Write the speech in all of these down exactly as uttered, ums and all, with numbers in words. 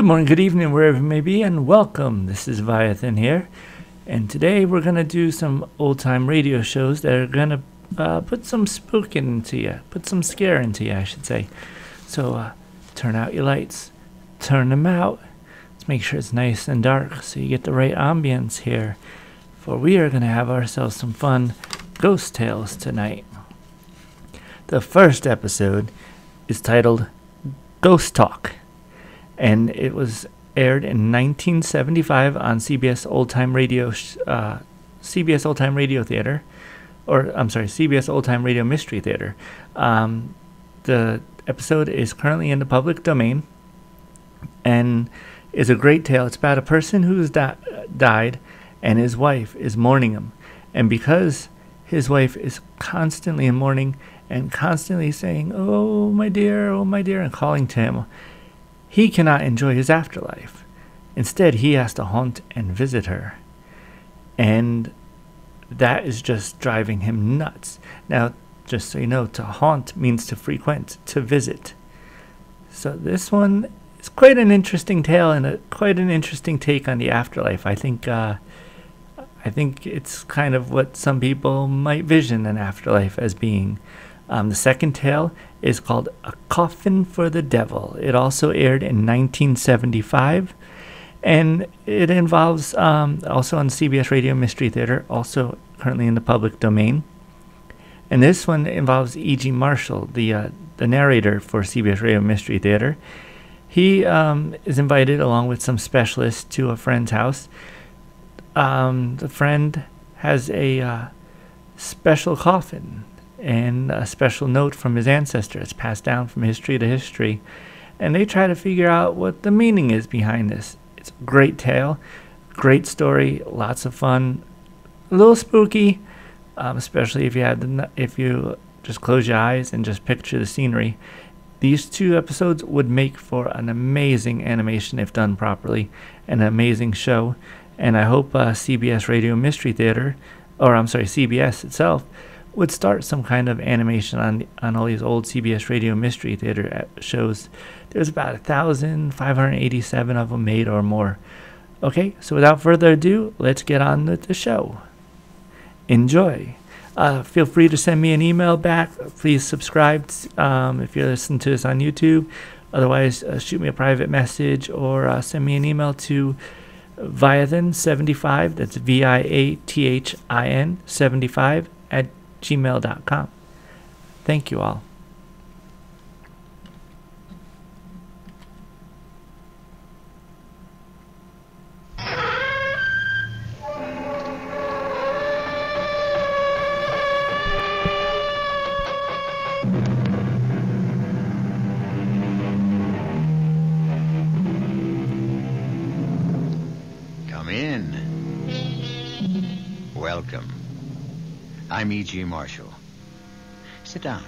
Good morning, good evening, wherever you may be, and welcome. This is Viathin here, and today we're going to do some old-time radio shows that are going to uh, put some spook into you, put some scare into you, I should say. So uh, turn out your lights, turn them out, let's make sure it's nice and dark so you get the right ambience here, for we are going to have ourselves some fun ghost tales tonight. The first episode is titled Ghost Talk, and it was aired in nineteen seventy-five on C B S Old Time Radio, uh, C B S Old Time Radio Theater, or I'm sorry, C B S Old Time Radio Mystery Theater. Um, the episode is currently in the public domain, and is a great tale. It's about a person who's di died, and his wife is mourning him, and because his wife is constantly in mourning and constantly saying, "Oh my dear, oh my dear," and calling to him, he cannot enjoy his afterlife. Instead, he has to haunt and visit her. And that is just driving him nuts. Now, just so you know, to haunt means to frequent, to visit. So this one is quite an interesting tale and a, quite an interesting take on the afterlife. I think, uh, I think it's kind of what some people might vision an afterlife as being. Um, the second tale is called A Coffin for the Devil. It also aired in nineteen seventy-five, and it involves, um, also on C B S Radio Mystery Theater, also currently in the public domain. And this one involves E G Marshall, the, uh, the narrator for C B S Radio Mystery Theater. He um, is invited along with some specialists to a friend's house. Um, the friend has a uh, special coffin and a special note from his ancestors passed down from history to history, and they try to figure out what the meaning is behind this. It's a great tale, great story, lots of fun, a little spooky, um, especially if you had the, if you just close your eyes and just picture the scenery. These two episodes would make for an amazing animation if done properly, an amazing show, and I hope uh, C B S Radio Mystery Theater, or I'm sorry, C B S itself, would start some kind of animation on on all these old C B S Radio Mystery Theater shows. There's about one thousand five hundred eighty-seven of them made or more. Okay, so without further ado, let's get on with the show. Enjoy. Uh, feel free to send me an email back. Please subscribe um, if you're listening to this on YouTube. Otherwise, uh, shoot me a private message or uh, send me an email to Viathin seventy-five, that's V I A T H I N seventy-five, at gmail dot com. Thank you all. Come in. Welcome. I'm E G Marshall. Sit down.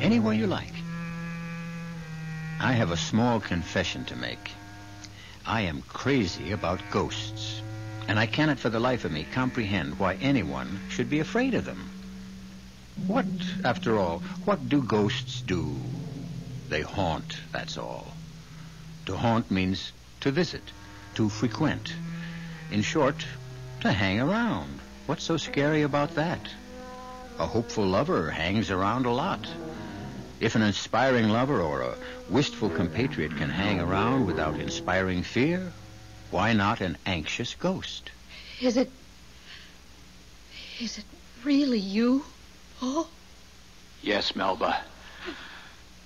Anywhere you like. I have a small confession to make. I am crazy about ghosts, and I cannot for the life of me comprehend why anyone should be afraid of them. What, after all, what do ghosts do? They haunt, that's all. To haunt means to visit, to frequent. In short, to hang around. What's so scary about that? A hopeful lover hangs around a lot. If an inspiring lover or a wistful compatriot can hang around without inspiring fear, why not an anxious ghost? Is it... is it really you, Paul? Yes, Melba.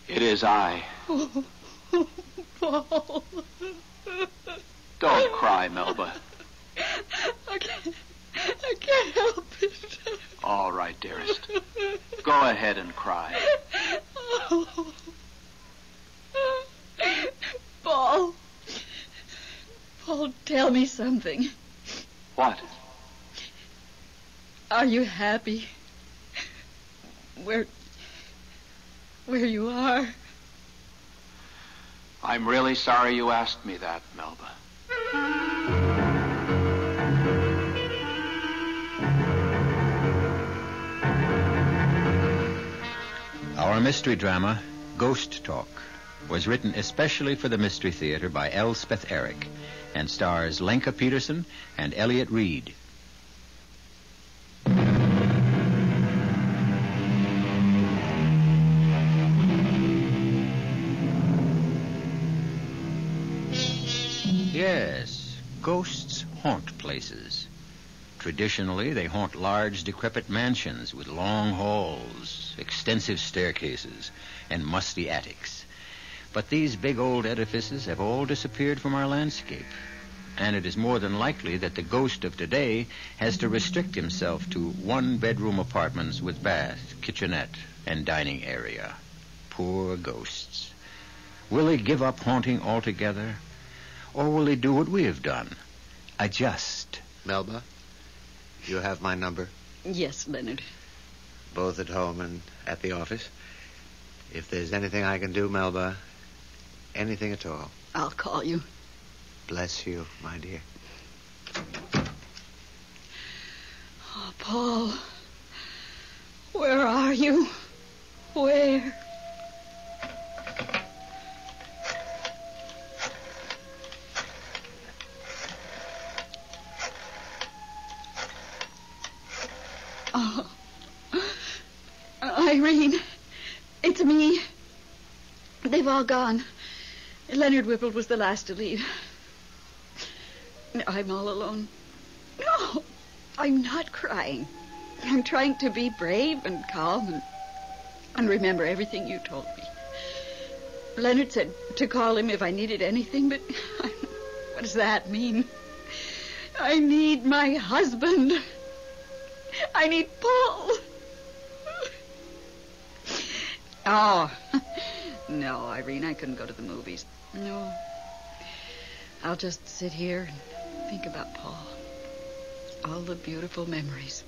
It is I. Oh, Paul. Don't cry, Melba. Okay. I can't help it. All right, dearest. Go ahead and cry. Oh. Paul. Paul, tell me something. What? Are you happy? Where... where you are? I'm really sorry you asked me that, Melba. Our mystery drama, Ghost Talk, was written especially for the Mystery Theater by Elspeth Eric and stars Lenka Peterson and Elliot Reid. Yes, ghosts haunt places. Traditionally, they haunt large, decrepit mansions with long halls, extensive staircases, and musty attics. But these big old edifices have all disappeared from our landscape, and it is more than likely that the ghost of today has to restrict himself to one-bedroom apartments with bath, kitchenette, and dining area. Poor ghosts. Will they give up haunting altogether? Or will they do what we have done? Adjust. Melba, you have my number? Yes, Leonard. Both at home and at the office. If there's anything I can do, Melba, anything at all. I'll call you. Bless you, my dear. Oh, Paul, where are you? Where? Irene, it's me. They've all gone. Leonard Whipple was the last to leave. I'm all alone. No, I'm not crying. I'm trying to be brave and calm and, and remember everything you told me. Leonard said to call him if I needed anything, but I, what does that mean? I need my husband. I need Paul. Oh, no, Irene, I couldn't go to the movies. No. I'll just sit here and think about Paul. All the beautiful memories.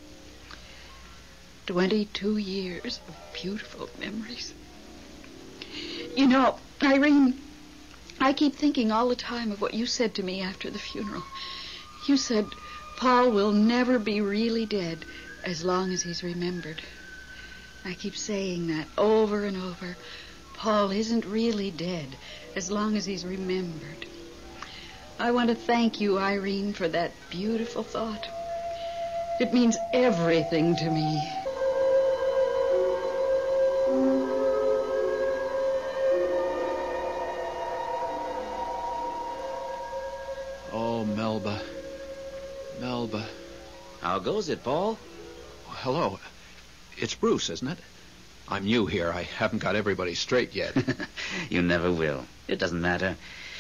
Twenty-two years of beautiful memories. You know, Irene, I keep thinking all the time of what you said to me after the funeral. You said, Paul will never be really dead as long as he's remembered. I keep saying that over and over. Paul isn't really dead as long as he's remembered. I want to thank you, Irene, for that beautiful thought. It means everything to me. Oh, Melba. Melba. How goes it, Paul? Well, hello. It's Bruce, isn't it? I'm new here. I haven't got everybody straight yet. You never will. It doesn't matter.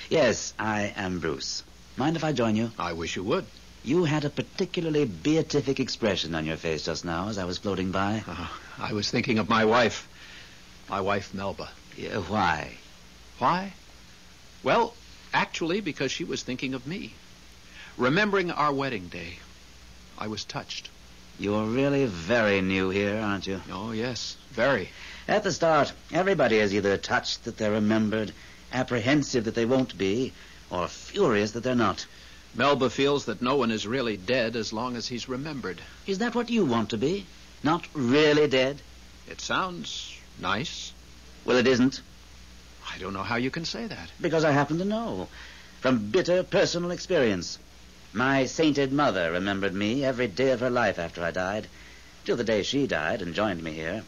Yes, I am Bruce. Mind if I join you? I wish you would. You had a particularly beatific expression on your face just now as I was floating by. Uh, I was thinking of my wife. My wife, Melba. Yeah, why? Why? Well, actually, because she was thinking of me. Remembering our wedding day, I was touched. You're really very new here, aren't you? Oh, yes, very. At the start, everybody is either touched that they're remembered, apprehensive that they won't be, or furious that they're not. Melba feels that no one is really dead as long as he's remembered. Is that what you want to be? Not really dead? It sounds nice. Well, it isn't. I don't know how you can say that. Because I happen to know. From bitter personal experience. My sainted mother remembered me every day of her life after I died, till the day she died and joined me here.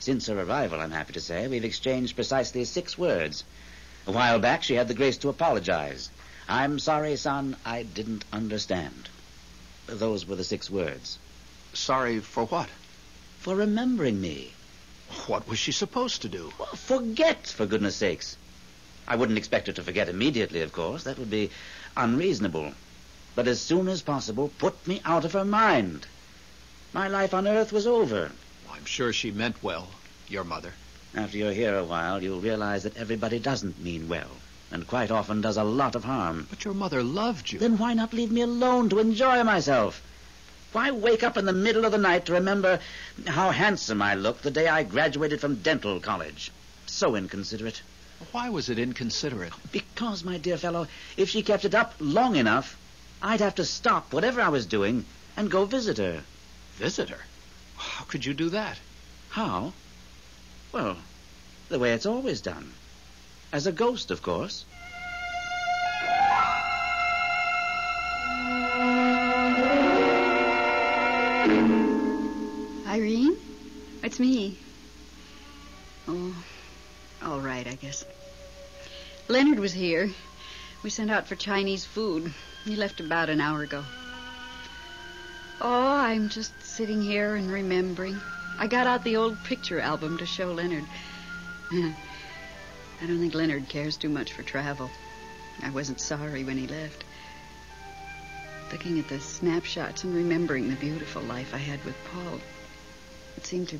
Since her arrival, I'm happy to say, we've exchanged precisely six words. A while back, she had the grace to apologize. I'm sorry, son, I didn't understand. Those were the six words. Sorry for what? For remembering me. What was she supposed to do? Well, forget, for goodness sakes. I wouldn't expect her to forget immediately, of course. That would be unreasonable. But as soon as possible, put me out of her mind. My life on earth was over. I'm sure she meant well, your mother. After you're here a while, you'll realize that everybody doesn't mean well, and quite often does a lot of harm. But your mother loved you. Then why not leave me alone to enjoy myself? Why wake up in the middle of the night to remember how handsome I looked the day I graduated from dental college? So inconsiderate. Why was it inconsiderate? Because, my dear fellow, if she kept it up long enough, I'd have to stop whatever I was doing and go visit her. Visit her? How could you do that? How? Well, the way it's always done. As a ghost, of course. Irene? It's me. Oh, all right, I guess. Leonard was here. We sent out for Chinese food. He left about an hour ago. Oh, I'm just sitting here and remembering. I got out the old picture album to show Leonard. I don't think Leonard cares too much for travel. I wasn't sorry when he left. Looking at the snapshots and remembering the beautiful life I had with Paul, it seemed to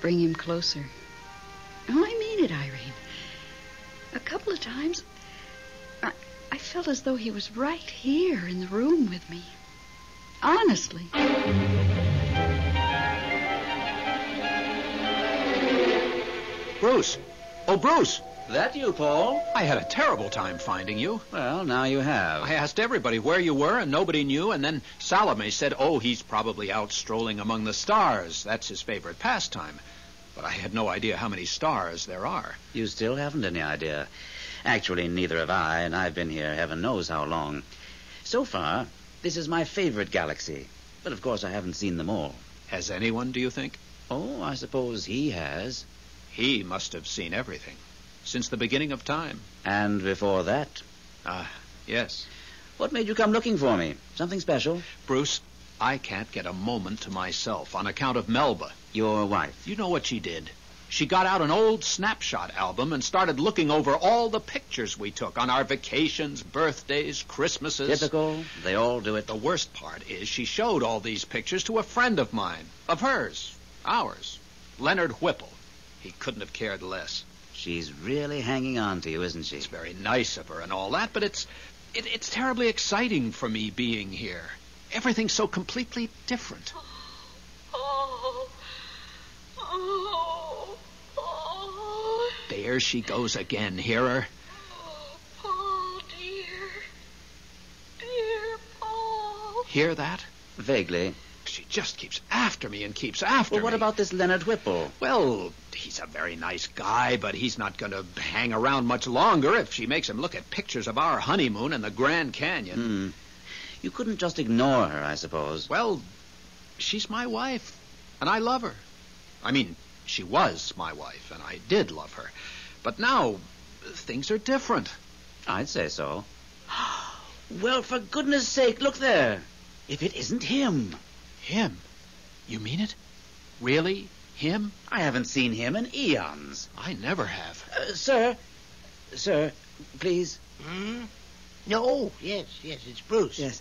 bring him closer. Oh, I mean it, Irene. A couple of times, I, I felt as though he was right here in the room with me. Honestly. Bruce. Oh, Bruce. That you, Paul? I had a terrible time finding you. Well, now you have. I asked everybody where you were, and nobody knew, and then Salome said, oh, he's probably out strolling among the stars. That's his favorite pastime. But I had no idea how many stars there are. You still haven't any idea. Actually, neither have I, and I've been here heaven knows how long. So far, this is my favorite galaxy. But, of course, I haven't seen them all. Has anyone, do you think? Oh, I suppose he has. He must have seen everything. Since the beginning of time. And before that? Ah, yes. What made you come looking for me? Something special? Bruce, I can't get a moment to myself on account of Melba. Your wife? You know what she did. She got out an old snapshot album and started looking over all the pictures we took on our vacations, birthdays, Christmases. Typical. They all do it. The worst part is she showed all these pictures to a friend of mine, of hers, ours, Leonard Whipple. He couldn't have cared less. She's really hanging on to you, isn't she? It's very nice of her and all that, but it's it, it's terribly exciting for me being here. Everything's so completely different. Oh, oh, oh. There she goes again, hear her? Oh, Paul, dear. Dear Paul. Hear that? Vaguely. She just keeps after me and keeps after me. Well, what me. about this Leonard Whipple? Well, he's a very nice guy, but he's not going to hang around much longer if she makes him look at pictures of our honeymoon in the Grand Canyon. Hmm. You couldn't just ignore her, I suppose. Well, she's my wife, and I love her. I mean, she was my wife, and I did love her. But now, things are different. I'd say so. Well, for goodness sake, look there. If it isn't him... Him? You mean it? Really? Him? I haven't seen him in eons. I never have. Uh, sir? Sir, please? Hmm? No, yes, yes, it's Bruce. Yes.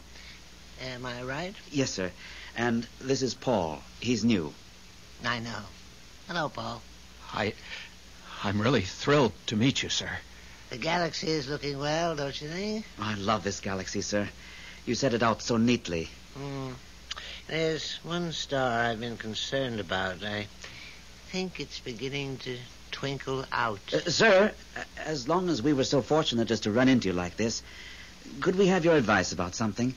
Am I right? Yes, sir. And this is Paul. He's new. I know. Hello, Paul. I... I'm really thrilled to meet you, sir. The galaxy is looking well, don't you think? I love this galaxy, sir. You set it out so neatly. Hmm. There's one star I've been concerned about. I think it's beginning to twinkle out. Uh, sir, as long as we were so fortunate as to run into you like this, could we have your advice about something?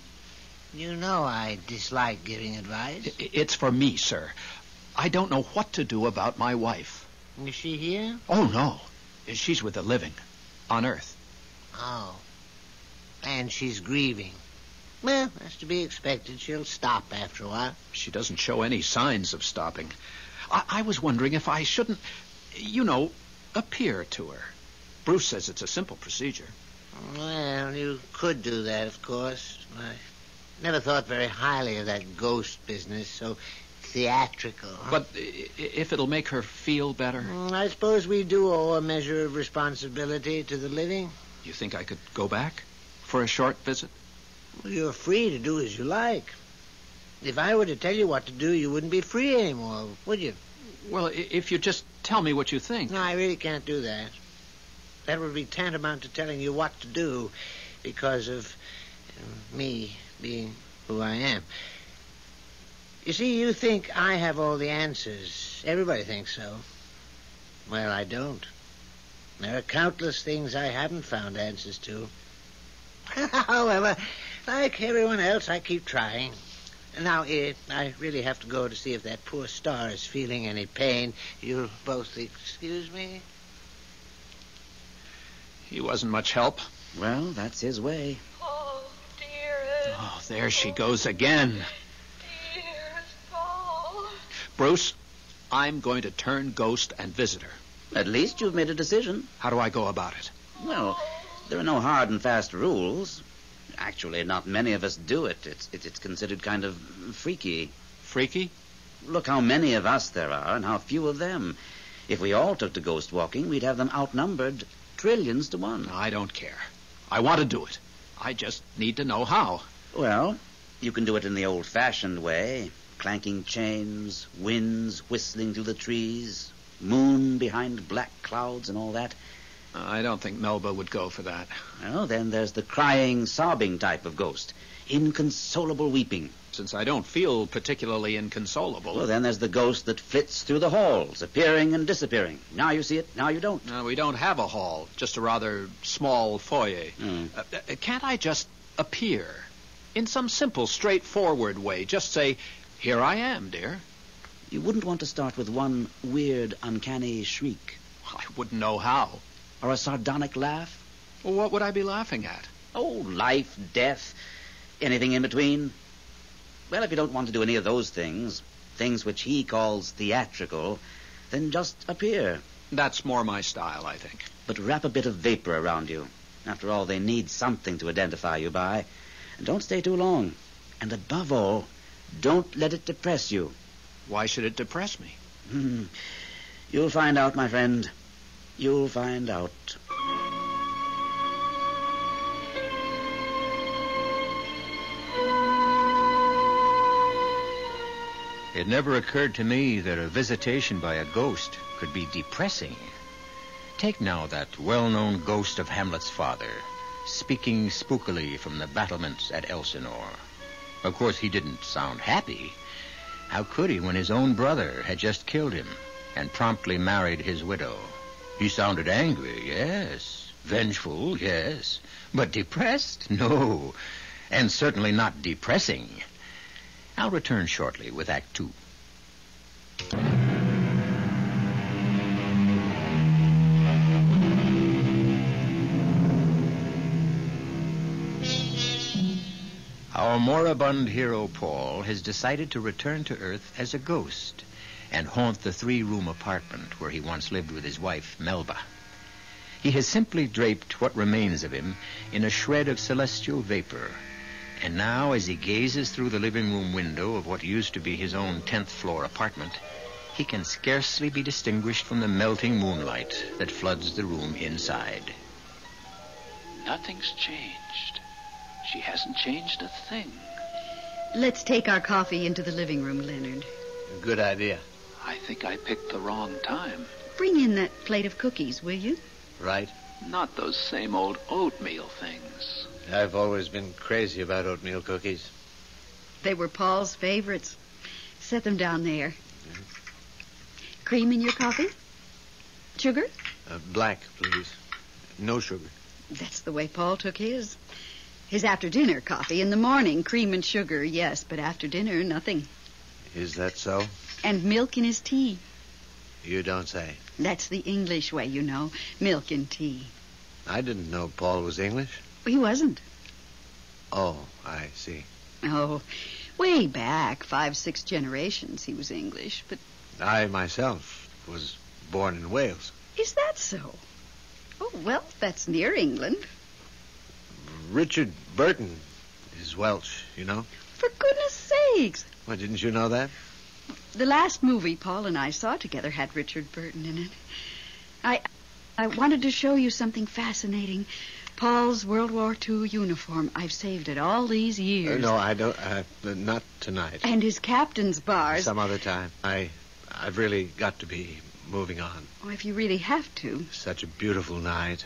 You know I dislike giving advice. It's for me, sir. I don't know what to do about my wife. Is she here? Oh, no. She's with the living, on Earth. Oh. And she's grieving. Well, that's to be expected. She'll stop after a while. She doesn't show any signs of stopping. I, I was wondering if I shouldn't, you know, appear to her. Bruce says it's a simple procedure. Well, you could do that, of course. I never thought very highly of that ghost business, so theatrical. Huh? But if it'll make her feel better? I suppose we do owe a measure of responsibility to the living. You think I could go back for a short visit? You're free to do as you like. If I were to tell you what to do, you wouldn't be free anymore, would you? Well, if you just tell me what you think. No, I really can't do that. That would be tantamount to telling you what to do because of me being who I am. You see, you think I have all the answers. Everybody thinks so. Well, I don't. There are countless things I haven't found answers to. However, like everyone else, I keep trying. Now, it, I really have to go to see if that poor star is feeling any pain. You'll both excuse me. He wasn't much help. Well, that's his way. Oh, dearest. Oh, there she goes again. Dearest Paul. Bruce, I'm going to turn ghost and visitor. At least you've made a decision. How do I go about it? Well, there are no hard and fast rules. Actually, not many of us do it. It's, it, it's considered kind of freaky. Freaky? Look how many of us there are and how few of them. If we all took to ghost walking, we'd have them outnumbered trillions to one. I don't care. I want to do it. I just need to know how. Well, you can do it in the old-fashioned way. Clanking chains, winds whistling through the trees, moon behind black clouds and all that. I don't think Melba would go for that. Well, then there's the crying, sobbing type of ghost. Inconsolable weeping. Since I don't feel particularly inconsolable. Well, then there's the ghost that flits through the halls, appearing and disappearing. Now you see it, now you don't. No, we don't have a hall, just a rather small foyer. Mm. Uh, can't I just appear in some simple, straightforward way? Just say, here I am, dear. You wouldn't want to start with one weird, uncanny shriek. Well, I wouldn't know how. Or a sardonic laugh? Well, what would I be laughing at? Oh, life, death, anything in between. Well, if you don't want to do any of those things, things which he calls theatrical, then just appear. That's more my style, I think. But wrap a bit of vapor around you. After all, they need something to identify you by. And don't stay too long. And above all, don't let it depress you. Why should it depress me? Hmm. You'll find out, my friend. You'll find out. It never occurred to me that a visitation by a ghost could be depressing. Take now that well-known ghost of Hamlet's father, speaking spookily from the battlements at Elsinore. Of course, he didn't sound happy. How could he when his own brother had just killed him and promptly married his widow? He sounded angry, yes. Vengeful, yes. But depressed? No. And certainly not depressing. I'll return shortly with Act Two. Our moribund hero, Paul, has decided to return to Earth as a ghost and haunt the three-room apartment where he once lived with his wife, Melba. He has simply draped what remains of him in a shred of celestial vapor, and now, as he gazes through the living room window of what used to be his own tenth-floor apartment, he can scarcely be distinguished from the melting moonlight that floods the room inside. Nothing's changed. She hasn't changed a thing. Let's take our coffee into the living room, Leonard. Good idea. I think I picked the wrong time. Bring in that plate of cookies, will you? Right. Not those same old oatmeal things. I've always been crazy about oatmeal cookies. They were Paul's favorites. Set them down there. Mm-hmm. Cream in your coffee? Sugar? Uh, black, please. No sugar. That's the way Paul took his. His after-dinner coffee. In the morning, cream and sugar, yes, but after dinner, nothing. Is that so? And milk in his tea. You don't say. That's the English way, you know. Milk and tea. I didn't know Paul was English. He wasn't. Oh, I see. Oh, way back, five, six generations, he was English, but... I myself was born in Wales. Is that so? Oh, well, that's near England. Richard Burton is Welsh, you know. For goodness sakes! Well, didn't you know that? The last movie Paul and I saw together had Richard Burton in it. I I wanted to show you something fascinating. Paul's World War Two uniform. I've saved it all these years. Uh, no, I don't. Uh, not tonight. And his captain's bars. Some other time. I, I've really got to be moving on. Oh, if you really have to. Such a beautiful night.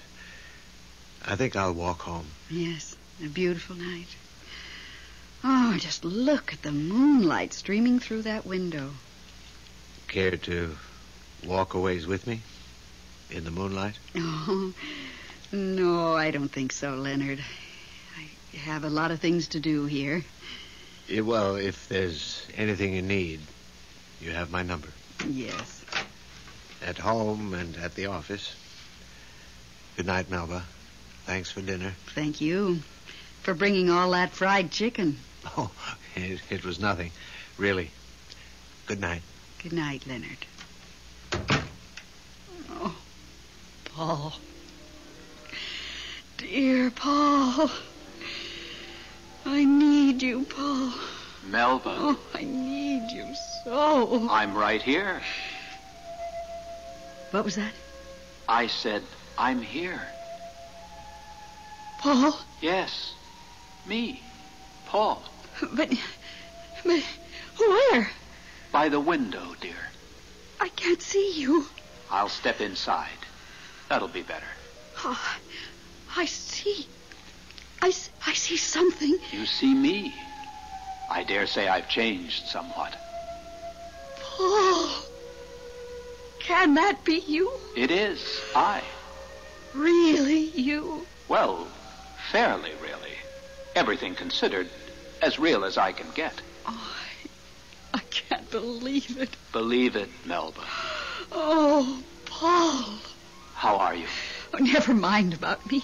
I think I'll walk home. Yes, a beautiful night. Oh, just look at the moonlight streaming through that window. Care to walk a ways with me in the moonlight? Oh, no, I don't think so, Leonard. I have a lot of things to do here. Yeah, well, if there's anything you need, you have my number. Yes. At home and at the office. Good night, Melba. Thanks for dinner. Thank you for bringing all that fried chicken. Oh, it, it was nothing, really. Good night. Good night, Leonard. Oh, Paul. Dear Paul. I need you, Paul. Melba. Oh, I need you so. I'm right here. What was that? I said, I'm here. Paul? Yes. Me. Paul. But, but where? By the window, dear. I can't see you. I'll step inside. That'll be better. Oh, I see. I, I see something. You see me. I dare say I've changed somewhat. Paul. Can that be you? It is. I. Really you? Well, fairly, really. Everything considered, as real as I can get. Oh, I, I can't believe it. Believe it, Melba. Oh, Paul. How are you? Oh, never mind about me.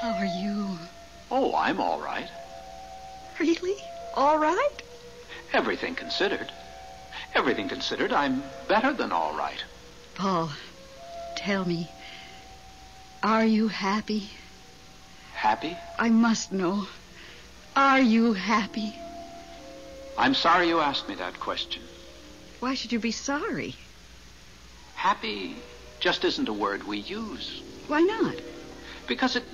How are you? Oh, I'm all right. Really? All right? Everything considered. Everything considered, I'm better than all right. Paul, tell me, are you happy? Happy? I must know. Are you happy? I'm sorry you asked me that question. Why should you be sorry? Happy just isn't a word we use. Why not? Because it...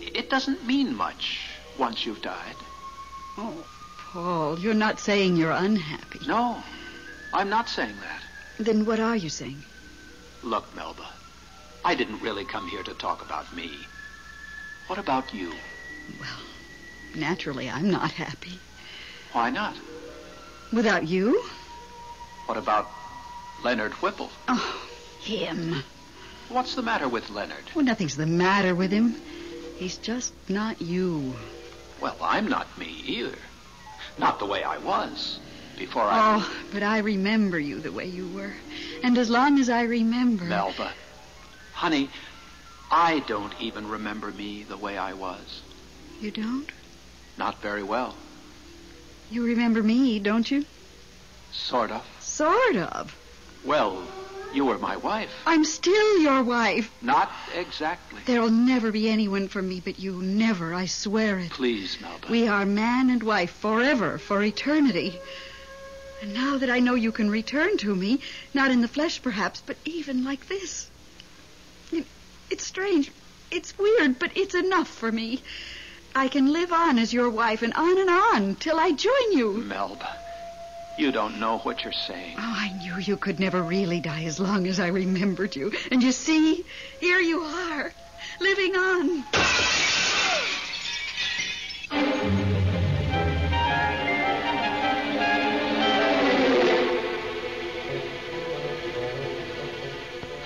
It doesn't mean much once you've died. Oh, Paul, you're not saying you're unhappy. No, I'm not saying that. Then what are you saying? Look, Melba, I didn't really come here to talk about me. What about you? Well, naturally, I'm not happy. Why not? Without you? What about Leonard Whipple? Oh, him. What's the matter with Leonard? Well, nothing's the matter with him. He's just not you. Well, I'm not me either. Not the way I was before I... Oh, but I remember you the way you were. And as long as I remember... Melba, honey, I don't even remember me the way I was. You don't? Not very well. You remember me, don't you? Sort of. Sort of? Well... You were my wife. I'm still your wife. Not exactly. There'll never be anyone for me but you. Never, I swear it. Please, Melba. We are man and wife forever, for eternity. And now that I know you can return to me, not in the flesh perhaps, but even like this. It, it's strange. It's weird, but it's enough for me. I can live on as your wife and on and on till I join you. Melba. You don't know what you're saying. Oh, I knew you could never really die as long as I remembered you. And you see, here you are, living on.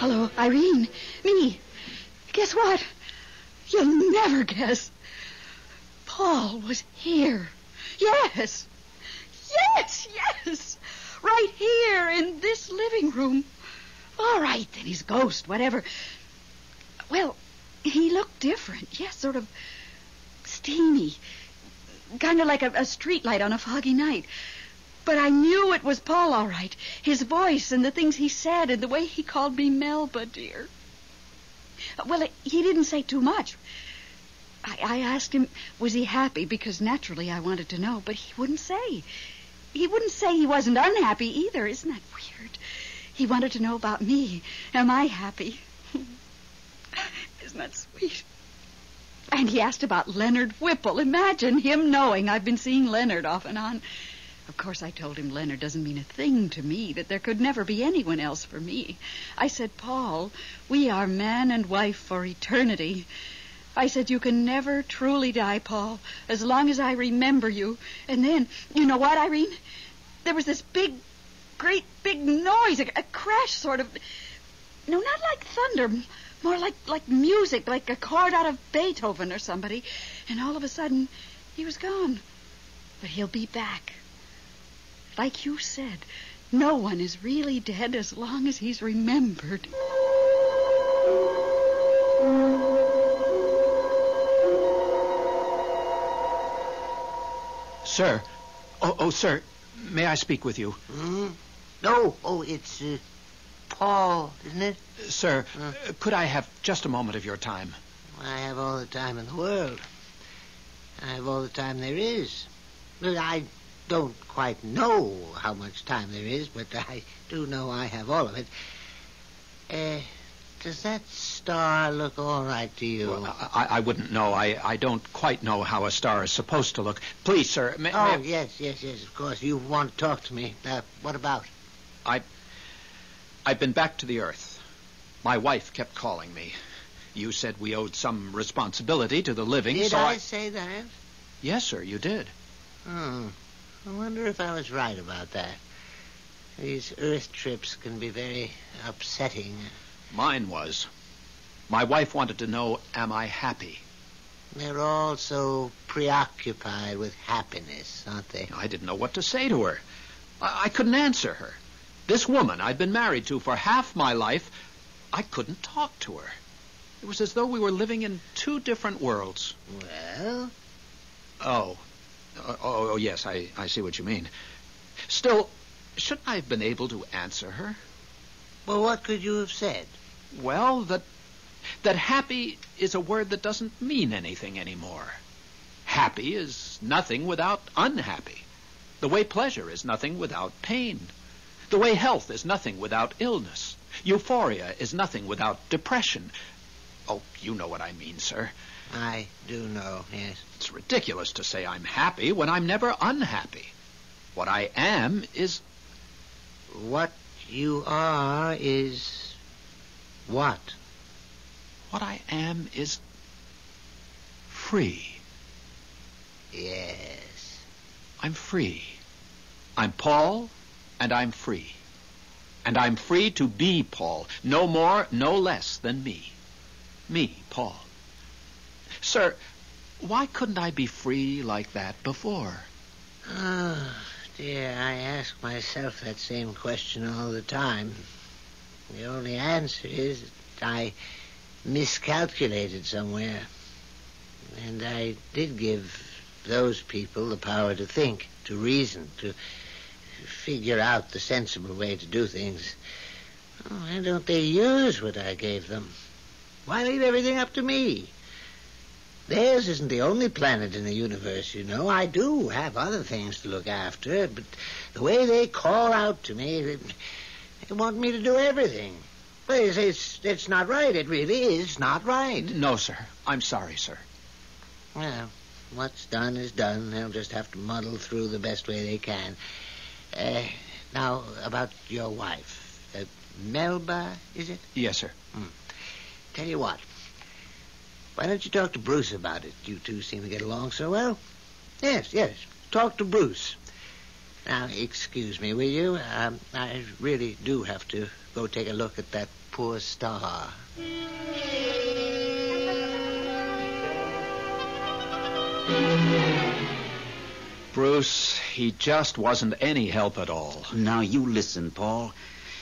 Hello, Irene. Me. Guess what? You'll never guess. Paul was here. Yes. Yes, yes. Right here in this living room. All right, then his ghost, whatever. Well, he looked different. Yes, sort of steamy. Kind of like a, a street light on a foggy night. But I knew it was Paul, all right. His voice and the things he said and the way he called me Melba, dear. Well, it, he didn't say too much. I, I asked him, was he happy? Because naturally I wanted to know, but he wouldn't say. He wouldn't say he wasn't unhappy either. Isn't that weird? He wanted to know about me. Am I happy? Isn't that sweet? And he asked about Leonard Whipple. Imagine him knowing I've been seeing Leonard off and on. Of course, I told him Leonard doesn't mean a thing to me, that there could never be anyone else for me. I said, Paul, we are man and wife for eternity. I said, you can never truly die, Paul, as long as I remember you. And then, you know what, Irene? There was this big, great big noise, a, a crash sort of... No, not like thunder, more like, like music, like a chord out of Beethoven or somebody. And all of a sudden, he was gone. But he'll be back. Like you said, no one is really dead as long as he's remembered. Sir. Oh, oh, sir, may I speak with you? Mm-hmm. No. Oh, it's uh, Paul, isn't it? Uh, sir, uh, could I have just a moment of your time? I have all the time in the world. I have all the time there is. But I don't quite know how much time there is, but I do know I have all of it. Uh, does that star look all right to you? Well, I, I wouldn't know. I, I don't quite know how a star is supposed to look. Please, sir. May, oh, may yes, yes, yes, of course. You want to talk to me. Uh, what about? I, I've been back to the earth. My wife kept calling me. You said we owed some responsibility to the living, did so I... Did I say that? Yes, sir, you did. Hmm. I wonder if I was right about that. These earth trips can be very upsetting. Mine was. My wife wanted to know, am I happy? They're all so preoccupied with happiness, aren't they? I didn't know what to say to her. I, I couldn't answer her. This woman I'd been married to for half my life, I couldn't talk to her. It was as though we were living in two different worlds. Well? Oh. Oh, oh, oh yes, I, I see what you mean. Still, shouldn't I have been able to answer her? Well, what could you have said? Well, that, that happy is a word that doesn't mean anything anymore. Happy is nothing without unhappy. The way pleasure is nothing without pain. The way health is nothing without illness. Euphoria is nothing without depression. Oh, you know what I mean, sir. I do know, yes. It's ridiculous to say I'm happy when I'm never unhappy. What I am is... What you are is... what? What I am is... free. Yes. I'm free. I'm Paul, and I'm free. And I'm free to be Paul, no more, no less than me. Me, Paul. Sir, why couldn't I be free like that before? Oh, dear, I ask myself that same question all the time. The only answer is that I miscalculated somewhere. And I did give those people the power to think, to reason, to figure out the sensible way to do things. Oh, why don't they use what I gave them? Why leave everything up to me? Theirs isn't the only planet in the universe, you know. I do have other things to look after, but the way they call out to me, they, they want me to do everything. Well, it's, it's, it's not right. It really is not right. No, sir. I'm sorry, sir. Well, what's done is done. They'll just have to muddle through the best way they can. Uh, now, about your wife. Uh, Melba, is it? Yes, sir. Hmm. Tell you what. Why don't you talk to Bruce about it? You two seem to get along so well. Yes, yes. Talk to Bruce. Now, excuse me, will you? Um, I really do have to go take a look at that poor star. Bruce, he just wasn't any help at all. Now, you listen, Paul.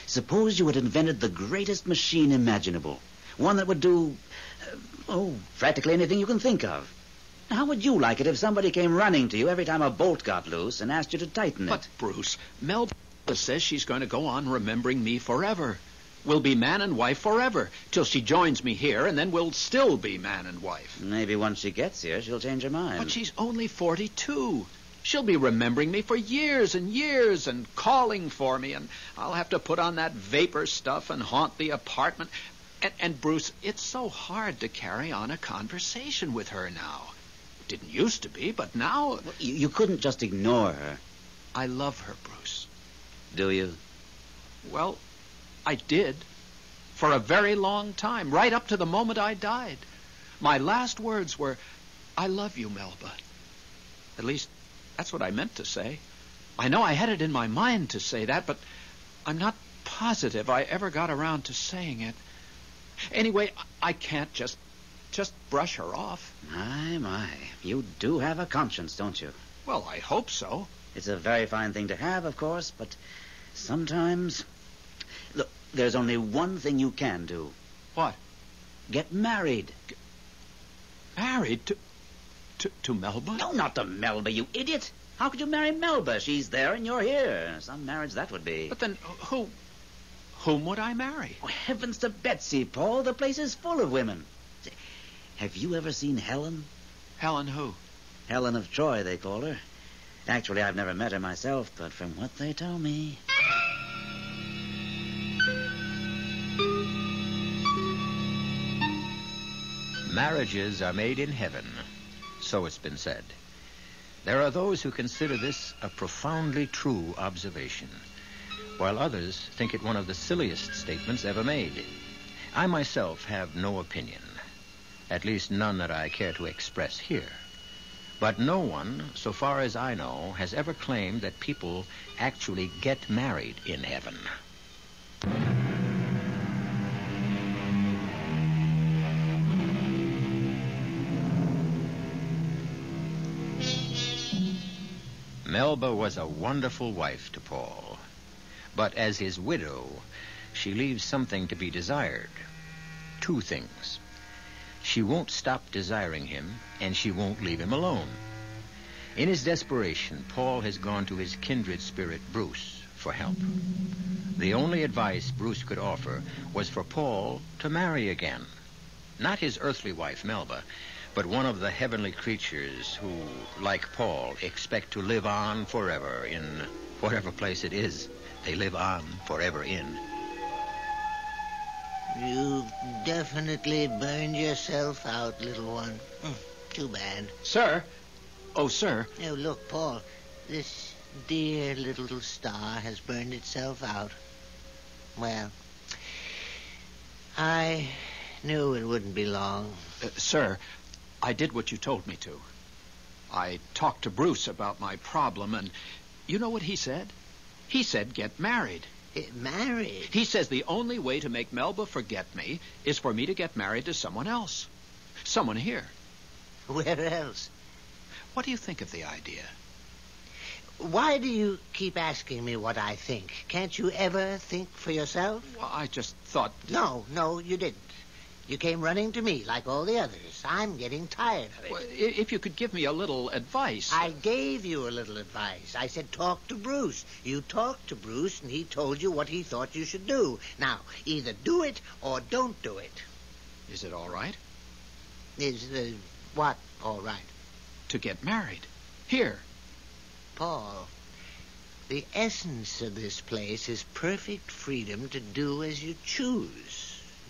Suppose you had invented the greatest machine imaginable. One that would do... Uh, Oh, practically anything you can think of. How would you like it if somebody came running to you every time a bolt got loose and asked you to tighten it? But, Bruce, Mel says she's going to go on remembering me forever. We'll be man and wife forever, till she joins me here, and then we'll still be man and wife. Maybe once she gets here, she'll change her mind. But she's only forty-two. She'll be remembering me for years and years and calling for me, and I'll have to put on that vapor stuff and haunt the apartment... And, and, Bruce, it's so hard to carry on a conversation with her now. It didn't used to be, but now... Well, you, you couldn't just ignore her. I love her, Bruce. Do you? Well, I did. For a very long time, right up to the moment I died. My last words were, I love you, Melba. At least, that's what I meant to say. I know I had it in my mind to say that, but I'm not positive I ever got around to saying it. Anyway, I can't just, just brush her off. My, my. You do have a conscience, don't you? Well, I hope so. It's a very fine thing to have, of course, but sometimes... Look, there's only one thing you can do. What? Get married. G- married? To, To, to Melba? No, not to Melba, you idiot. How could you marry Melba? She's there and you're here. Some marriage that would be. But then who... whom would I marry? Oh, heavens to Betsy, Paul. The place is full of women. Have you ever seen Helen? Helen who? Helen of Troy, they call her. Actually, I've never met her myself, but from what they tell me... Marriages are made in heaven, so it's been said. There are those who consider this a profoundly true observation, while others think it one of the silliest statements ever made. I myself have no opinion, at least none that I care to express here. But no one, so far as I know, has ever claimed that people actually get married in heaven. Melba was a wonderful wife to Paul, but as his widow, she leaves something to be desired. Two things. She won't stop desiring him, and she won't leave him alone. In his desperation, Paul has gone to his kindred spirit, Bruce, for help. The only advice Bruce could offer was for Paul to marry again. Not his earthly wife, Melba, but one of the heavenly creatures who, like Paul, expect to live on forever in whatever place it is they live on forever in. You've definitely burned yourself out, little one. Mm, too bad. Sir? Oh, sir. Oh, look, Paul. This dear little star has burned itself out. Well, I knew it wouldn't be long. Uh, sir... I did what you told me to. I talked to Bruce about my problem, and you know what he said? He said, get married. Get married? He says the only way to make Melba forget me is for me to get married to someone else. Someone here. Where else? What do you think of the idea? Why do you keep asking me what I think? Can't you ever think for yourself? Well, I just thought... No, no, you didn't. You came running to me like all the others. I'm getting tired of it. Well, if you could give me a little advice... I gave you a little advice. I said talk to Bruce. You talked to Bruce, and he told you what he thought you should do. Now, either do it or don't do it. Is it all right? Is uh, what all right? To get married. Here. Paul, the essence of this place is perfect freedom to do as you choose.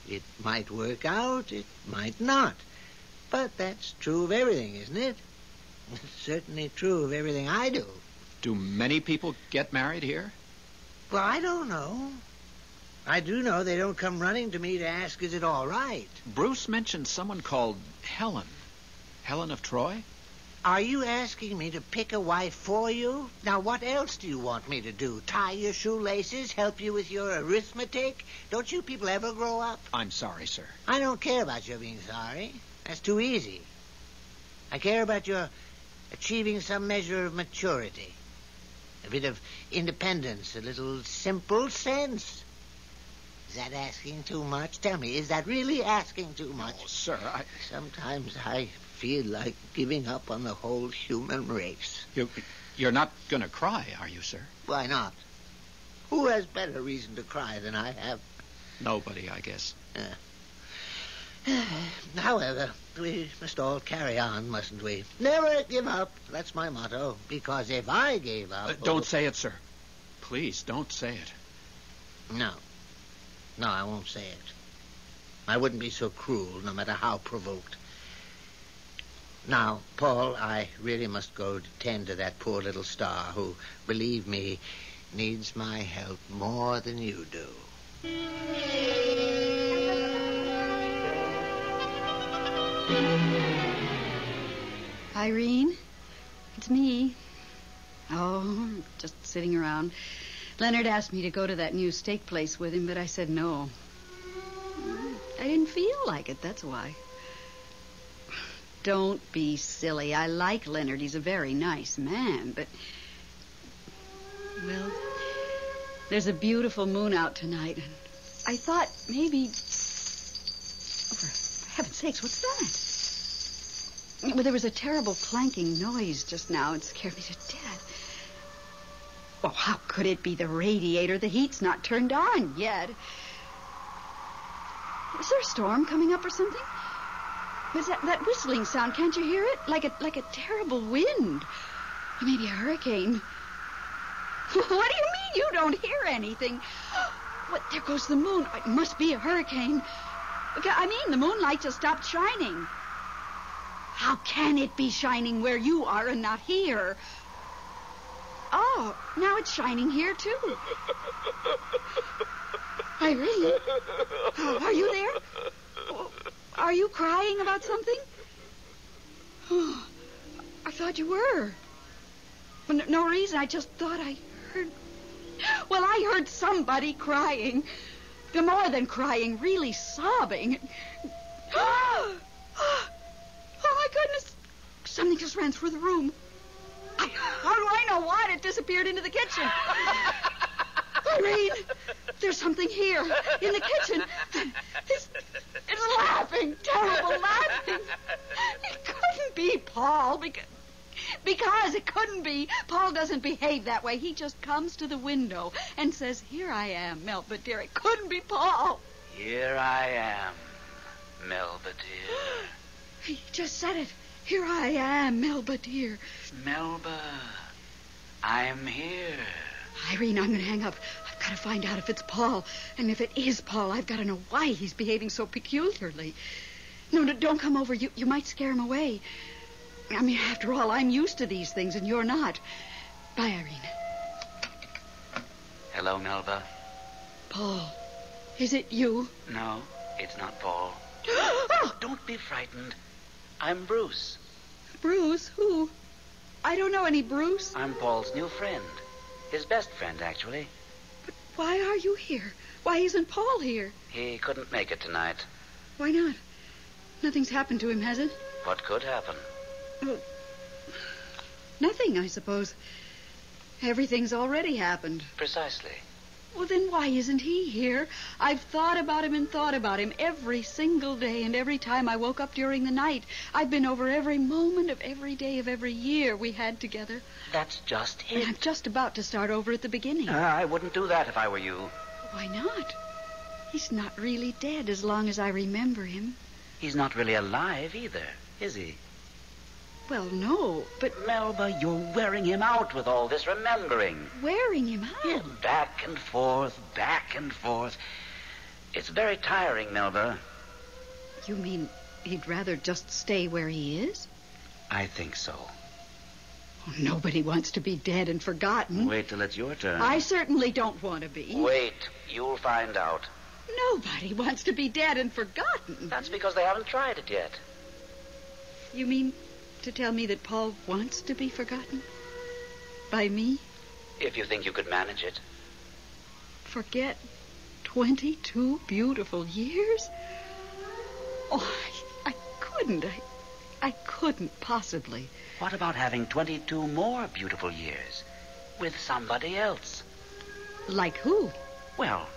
It might work out, it might not. But that's true of everything, isn't it? It's certainly true of everything I do. Do many people get married here? Well, I don't know. I do know they don't come running to me to ask, is it all right? Bruce mentioned someone called Helen. Helen of Troy? Are you asking me to pick a wife for you? Now, what else do you want me to do? Tie your shoelaces? Help you with your arithmetic? Don't you people ever grow up? I'm sorry, sir. I don't care about your being sorry. That's too easy. I care about your achieving some measure of maturity. A bit of independence, a little simple sense. Is that asking too much? Tell me, is that really asking too much? Oh, sir, I... Sometimes I... feel like giving up on the whole human race. You, you're not going to cry, are you, sir? Why not? Who has better reason to cry than I have? Nobody, I guess. Uh, however, we must all carry on, mustn't we? Never give up. That's my motto. Because if I gave up... Uh, don't oh... say it, sir. Please, don't say it. No. No, I won't say it. I wouldn't be so cruel, no matter how provoked. Now, Paul, I really must go to tend to that poor little star who, believe me, needs my help more than you do. Irene, it's me. Oh, just sitting around. Leonard asked me to go to that new steak place with him, but I said no. I didn't feel like it, that's why. Don't be silly. I like Leonard. He's a very nice man, but... Well, there's a beautiful moon out tonight, and I thought maybe... Oh, for heaven's sakes, what's that? Well, there was a terrible clanking noise just now. It scared me to death. Well, how could it be the radiator? The heat's not turned on yet. Is there a storm coming up or something? Is that, that whistling sound, can't you hear it? Like a, like a terrible wind. Or maybe a hurricane. What do you mean you don't hear anything? What? There goes the moon. It must be a hurricane. I mean, the moonlight just stopped shining. How can it be shining where you are and not here? Oh, now it's shining here, too. Irene, oh, are you there? Are you crying about something? Oh, I thought you were. Well, no, no reason. I just thought I heard... Well, I heard somebody crying. More than crying, really sobbing. Oh, my goodness. Something just ran through the room. I, how do I know what? It disappeared into the kitchen. Irene, there's something here in the kitchen. It's, it's laughing, terrible laughing. It couldn't be Paul because... Because it couldn't be. Paul doesn't behave that way. He just comes to the window and says, "Here I am, Melba dear." It couldn't be Paul. Here I am, Melba dear. He just said it. Here I am, Melba dear. Melba, I'm here. Irene, I'm going to hang up. I've got to find out if it's Paul. And if it is Paul, I've got to know why he's behaving so peculiarly. No, no, don't come over. You, you might scare him away. I mean, after all, I'm used to these things, and you're not. Bye, Irene. Hello, Melba. Paul, is it you? No, it's not Paul. Oh! Don't be frightened. I'm Bruce. Bruce? Who? I don't know any Bruce. I'm Paul's new friend. His best friend, actually. But why are you here? Why isn't Paul here? He couldn't make it tonight. Why not? Nothing's happened to him, has it? What could happen? Well, nothing, I suppose. Everything's already happened. Precisely. Well, then why isn't he here? I've thought about him and thought about him every single day and every time I woke up during the night. I've been over every moment of every day of every year we had together. That's just it. And I'm just about to start over at the beginning. Uh, I wouldn't do that if I were you. Why not? He's not really dead as long as I remember him. He's not really alive either, is he? Well, no, but... Melba, you're wearing him out with all this remembering. Wearing him out? Yeah, back and forth, back and forth. It's very tiring, Melba. You mean he'd rather just stay where he is? I think so. Oh, nobody wants to be dead and forgotten. Wait till it's your turn. I certainly don't want to be. Wait, you'll find out. Nobody wants to be dead and forgotten. That's because they haven't tried it yet. You mean... to tell me that Paul wants to be forgotten? By me? If you think you could manage it. Forget twenty-two beautiful years? Oh, I, I couldn't. I, I couldn't possibly. What about having twenty-two more beautiful years? With somebody else? Like who? Well,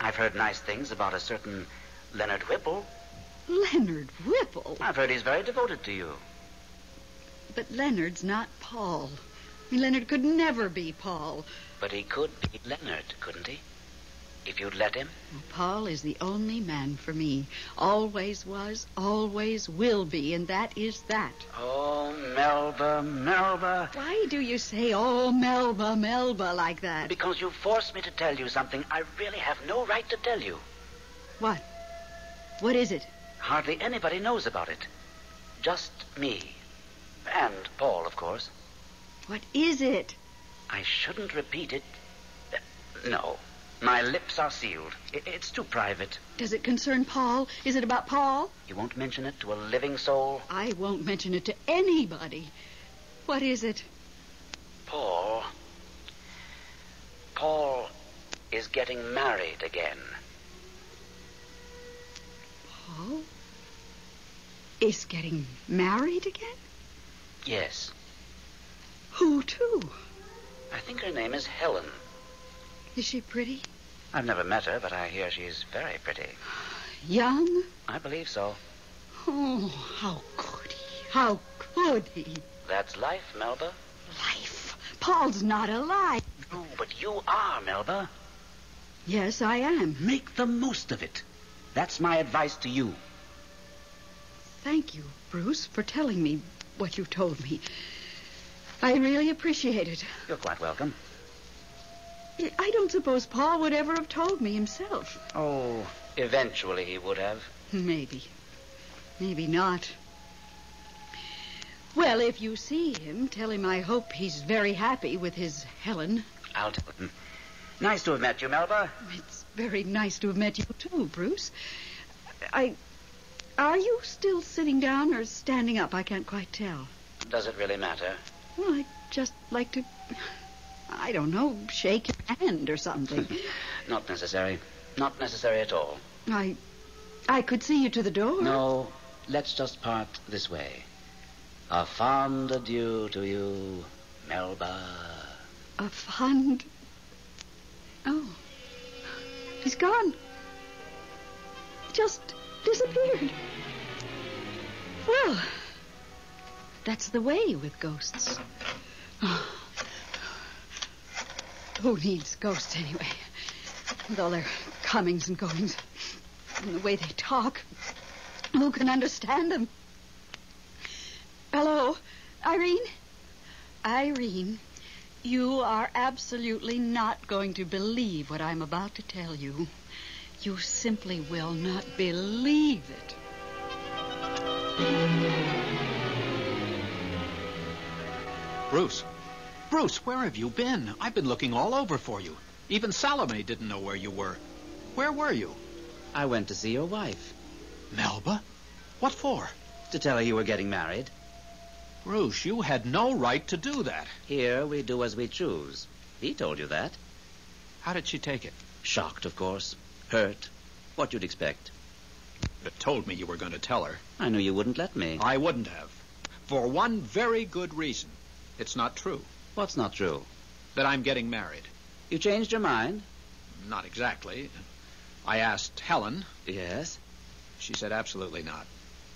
I've heard nice things about a certain Leonard Whipple. Leonard Whipple? I've heard he's very devoted to you. But Leonard's not Paul. I mean, Leonard could never be Paul. But he could be Leonard, couldn't he? If you'd let him. Well, Paul is the only man for me. Always was, always will be, and that is that. Oh, Melba, Melba. Why do you say, oh, Melba, Melba, like that? Because you forced me to tell you something I really have no right to tell you. What? What is it? Hardly anybody knows about it. Just me. And Paul, of course. What is it? I shouldn't repeat it. No. My lips are sealed. It's too private. Does it concern Paul? Is it about Paul? You won't mention it to a living soul? I won't mention it to anybody. What is it? Paul. Paul is getting married again. Paul is getting married again? Yes. Who to? I think her name is Helen. Is she pretty? I've never met her, but I hear she's very pretty. Young? I believe so. Oh, how could he? How could he? That's life, Melba. Life? Paul's not alive. No, but you are, Melba. Yes, I am. Make the most of it. That's my advice to you. Thank you, Bruce, for telling me what you told me. I really appreciate it. You're quite welcome. I don't suppose Paul would ever have told me himself. Oh, eventually he would have. Maybe. Maybe not. Well, if you see him, tell him I hope he's very happy with his Helen. I'll tell him. Nice to have met you, Melba. It's very nice to have met you, too, Bruce. I... Are you still sitting down or standing up? I can't quite tell. Does it really matter? Well, I'd just like to... I don't know, shake your hand or something. Not necessary. Not necessary at all. I... I could see you to the door. No, let's just part this way. A fond adieu to you, Melba. A fond... Oh. He's gone. Just disappeared. Well, that's the way with ghosts. Oh. Who needs ghosts, anyway? With all their comings and goings, and the way they talk, who can understand them? Hello, Irene? Irene, you are absolutely not going to believe what I'm about to tell you. You simply will not believe it. Bruce. Bruce, where have you been? I've been looking all over for you. Even Salome didn't know where you were. Where were you? I went to see your wife. Melba? What for? To tell her you were getting married. Bruce, you had no right to do that. Here we do as we choose. He told you that. How did she take it? Shocked, of course. Hurt. What you'd expect. But told me you were going to tell her. I knew you wouldn't let me. I wouldn't have. For one very good reason. It's not true. What's not true? That I'm getting married. You changed your mind? Not exactly. I asked Helen. Yes? She said absolutely not.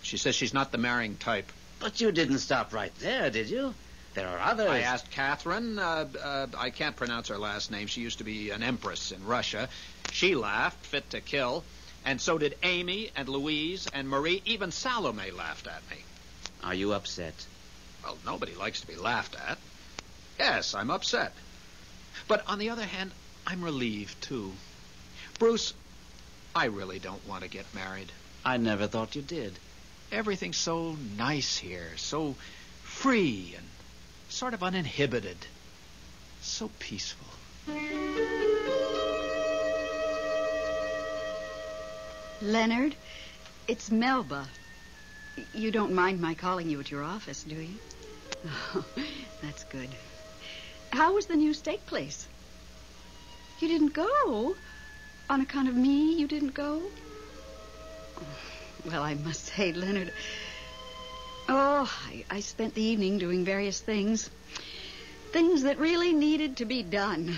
She says she's not the marrying type. But you didn't stop right there, did you? There are others. I asked Catherine. Uh, uh, I can't pronounce her last name. She used to be an empress in Russia. She laughed, fit to kill. And so did Amy and Louise and Marie. Even Salome laughed at me. Are you upset? Well, nobody likes to be laughed at. Yes, I'm upset. But on the other hand, I'm relieved, too. Bruce, I really don't want to get married. I never thought you did. Everything's so nice here, so free and sort of uninhibited. So peaceful. Leonard, it's Melba. You don't mind my calling you at your office, do you? Oh, that's good. How was the new steak place? You didn't go? On account of me, you didn't go? Well, I must say, Leonard... Oh, I, I spent the evening doing various things. Things that really needed to be done.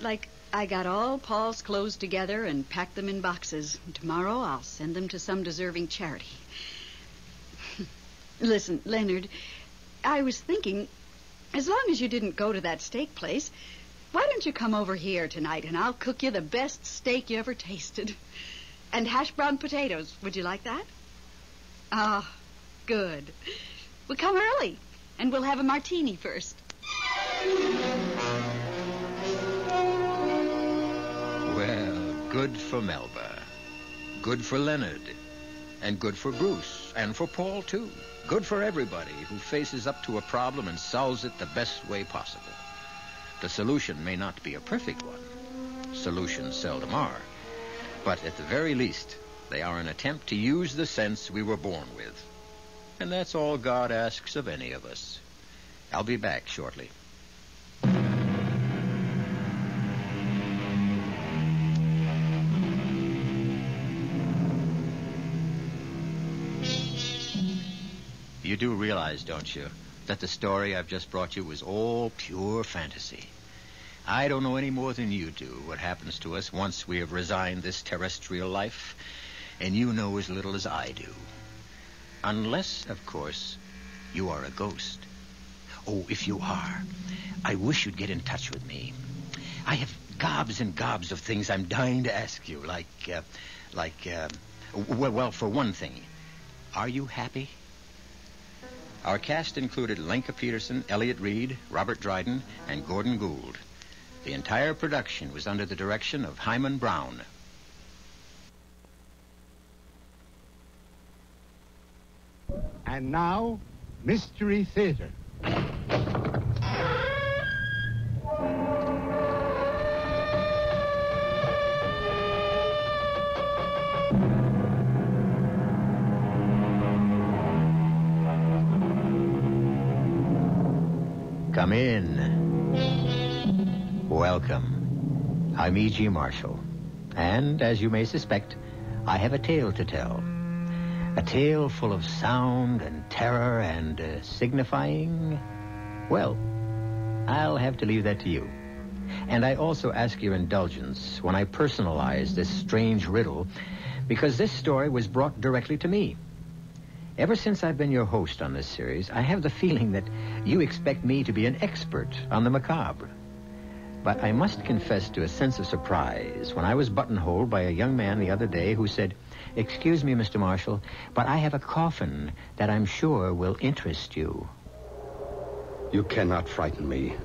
Like, I got all Paul's clothes together and packed them in boxes. Tomorrow, I'll send them to some deserving charity. Listen, Leonard, I was thinking... As long as you didn't go to that steak place, why don't you come over here tonight and I'll cook you the best steak you ever tasted. And hash brown potatoes. Would you like that? Ah, oh, good. We'll come early and we'll have a martini first. Well, good for Melba. Good for Leonard. And good for Bruce. And for Paul, too. Good for everybody who faces up to a problem and solves it the best way possible. The solution may not be a perfect one. Solutions seldom are. But at the very least, they are an attempt to use the sense we were born with. And that's all God asks of any of us. I'll be back shortly. You do realize, don't you, that the story I've just brought you was all pure fantasy. I don't know any more than you do what happens to us once we have resigned this terrestrial life, and you know as little as I do. Unless, of course, you are a ghost. Oh, if you are, I wish you'd get in touch with me. I have gobs and gobs of things I'm dying to ask you, like, uh, like, uh, w- well, for one thing, are you happy? Our cast included Lenka Peterson, Elliot Reid, Robert Dryden, and Gordon Gould. The entire production was under the direction of Hyman Brown. And now, Mystery Theater. Come in. Welcome. I'm E G. Marshall. And, as you may suspect, I have a tale to tell. A tale full of sound and terror and uh, signifying... Well, I'll have to leave that to you. And I also ask your indulgence when I personalize this strange riddle, because this story was brought directly to me. Ever since I've been your host on this series, I have the feeling that you expect me to be an expert on the macabre. But I must confess to a sense of surprise when I was buttonholed by a young man the other day who said, "Excuse me, Mister Marshall, but I have a coffin that I'm sure will interest you." You cannot frighten me.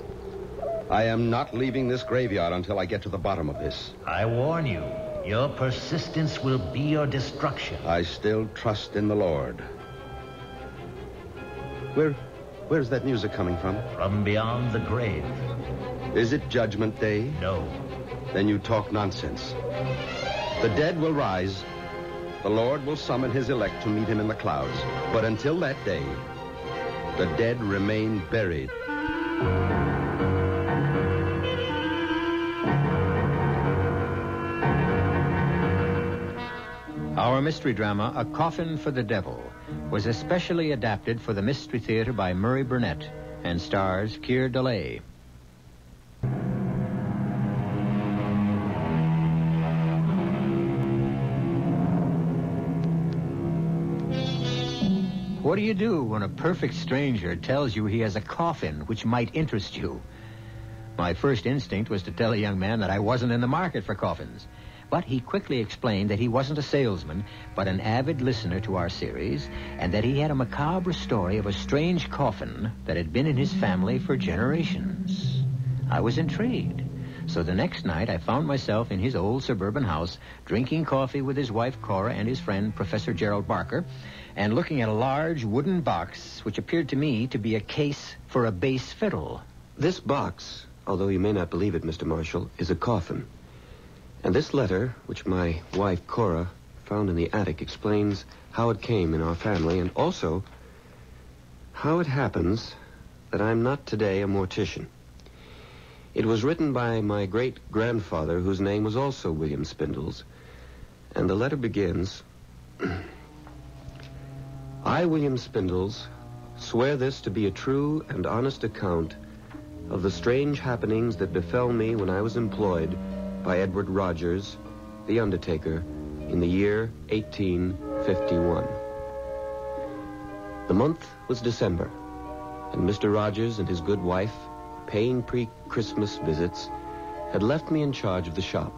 I am not leaving this graveyard until I get to the bottom of this. I warn you, your persistence will be your destruction. I still trust in the Lord. Where, where's that music coming from? From beyond the grave. Is it Judgment Day? No. Then you talk nonsense. The dead will rise. The Lord will summon his elect to meet him in the clouds. But until that day, the dead remain buried. Our mystery drama, A Coffin for the Devil, was especially adapted for the Mystery Theater by Murray Burnett and stars Keir Dullea. What do you do when a perfect stranger tells you he has a coffin which might interest you? My first instinct was to tell the young man that I wasn't in the market for coffins. But he quickly explained that he wasn't a salesman, but an avid listener to our series, and that he had a macabre story of a strange coffin that had been in his family for generations. I was intrigued. So the next night, I found myself in his old suburban house, drinking coffee with his wife, Cora, and his friend, Professor Gerald Barker, and looking at a large wooden box, which appeared to me to be a case for a bass fiddle. This box, although you may not believe it, Mister Marshall, is a coffin. And this letter, which my wife, Cora, found in the attic, explains how it came in our family and also how it happens that I'm not today a mortician. It was written by my great-grandfather, whose name was also William Spindles, and the letter begins... I, William Spindles, swear this to be a true and honest account of the strange happenings that befell me when I was employed by Edward Rogers, the undertaker, in the year eighteen fifty-one. The month was December, and Mister Rogers and his good wife, paying pre-Christmas visits, had left me in charge of the shop.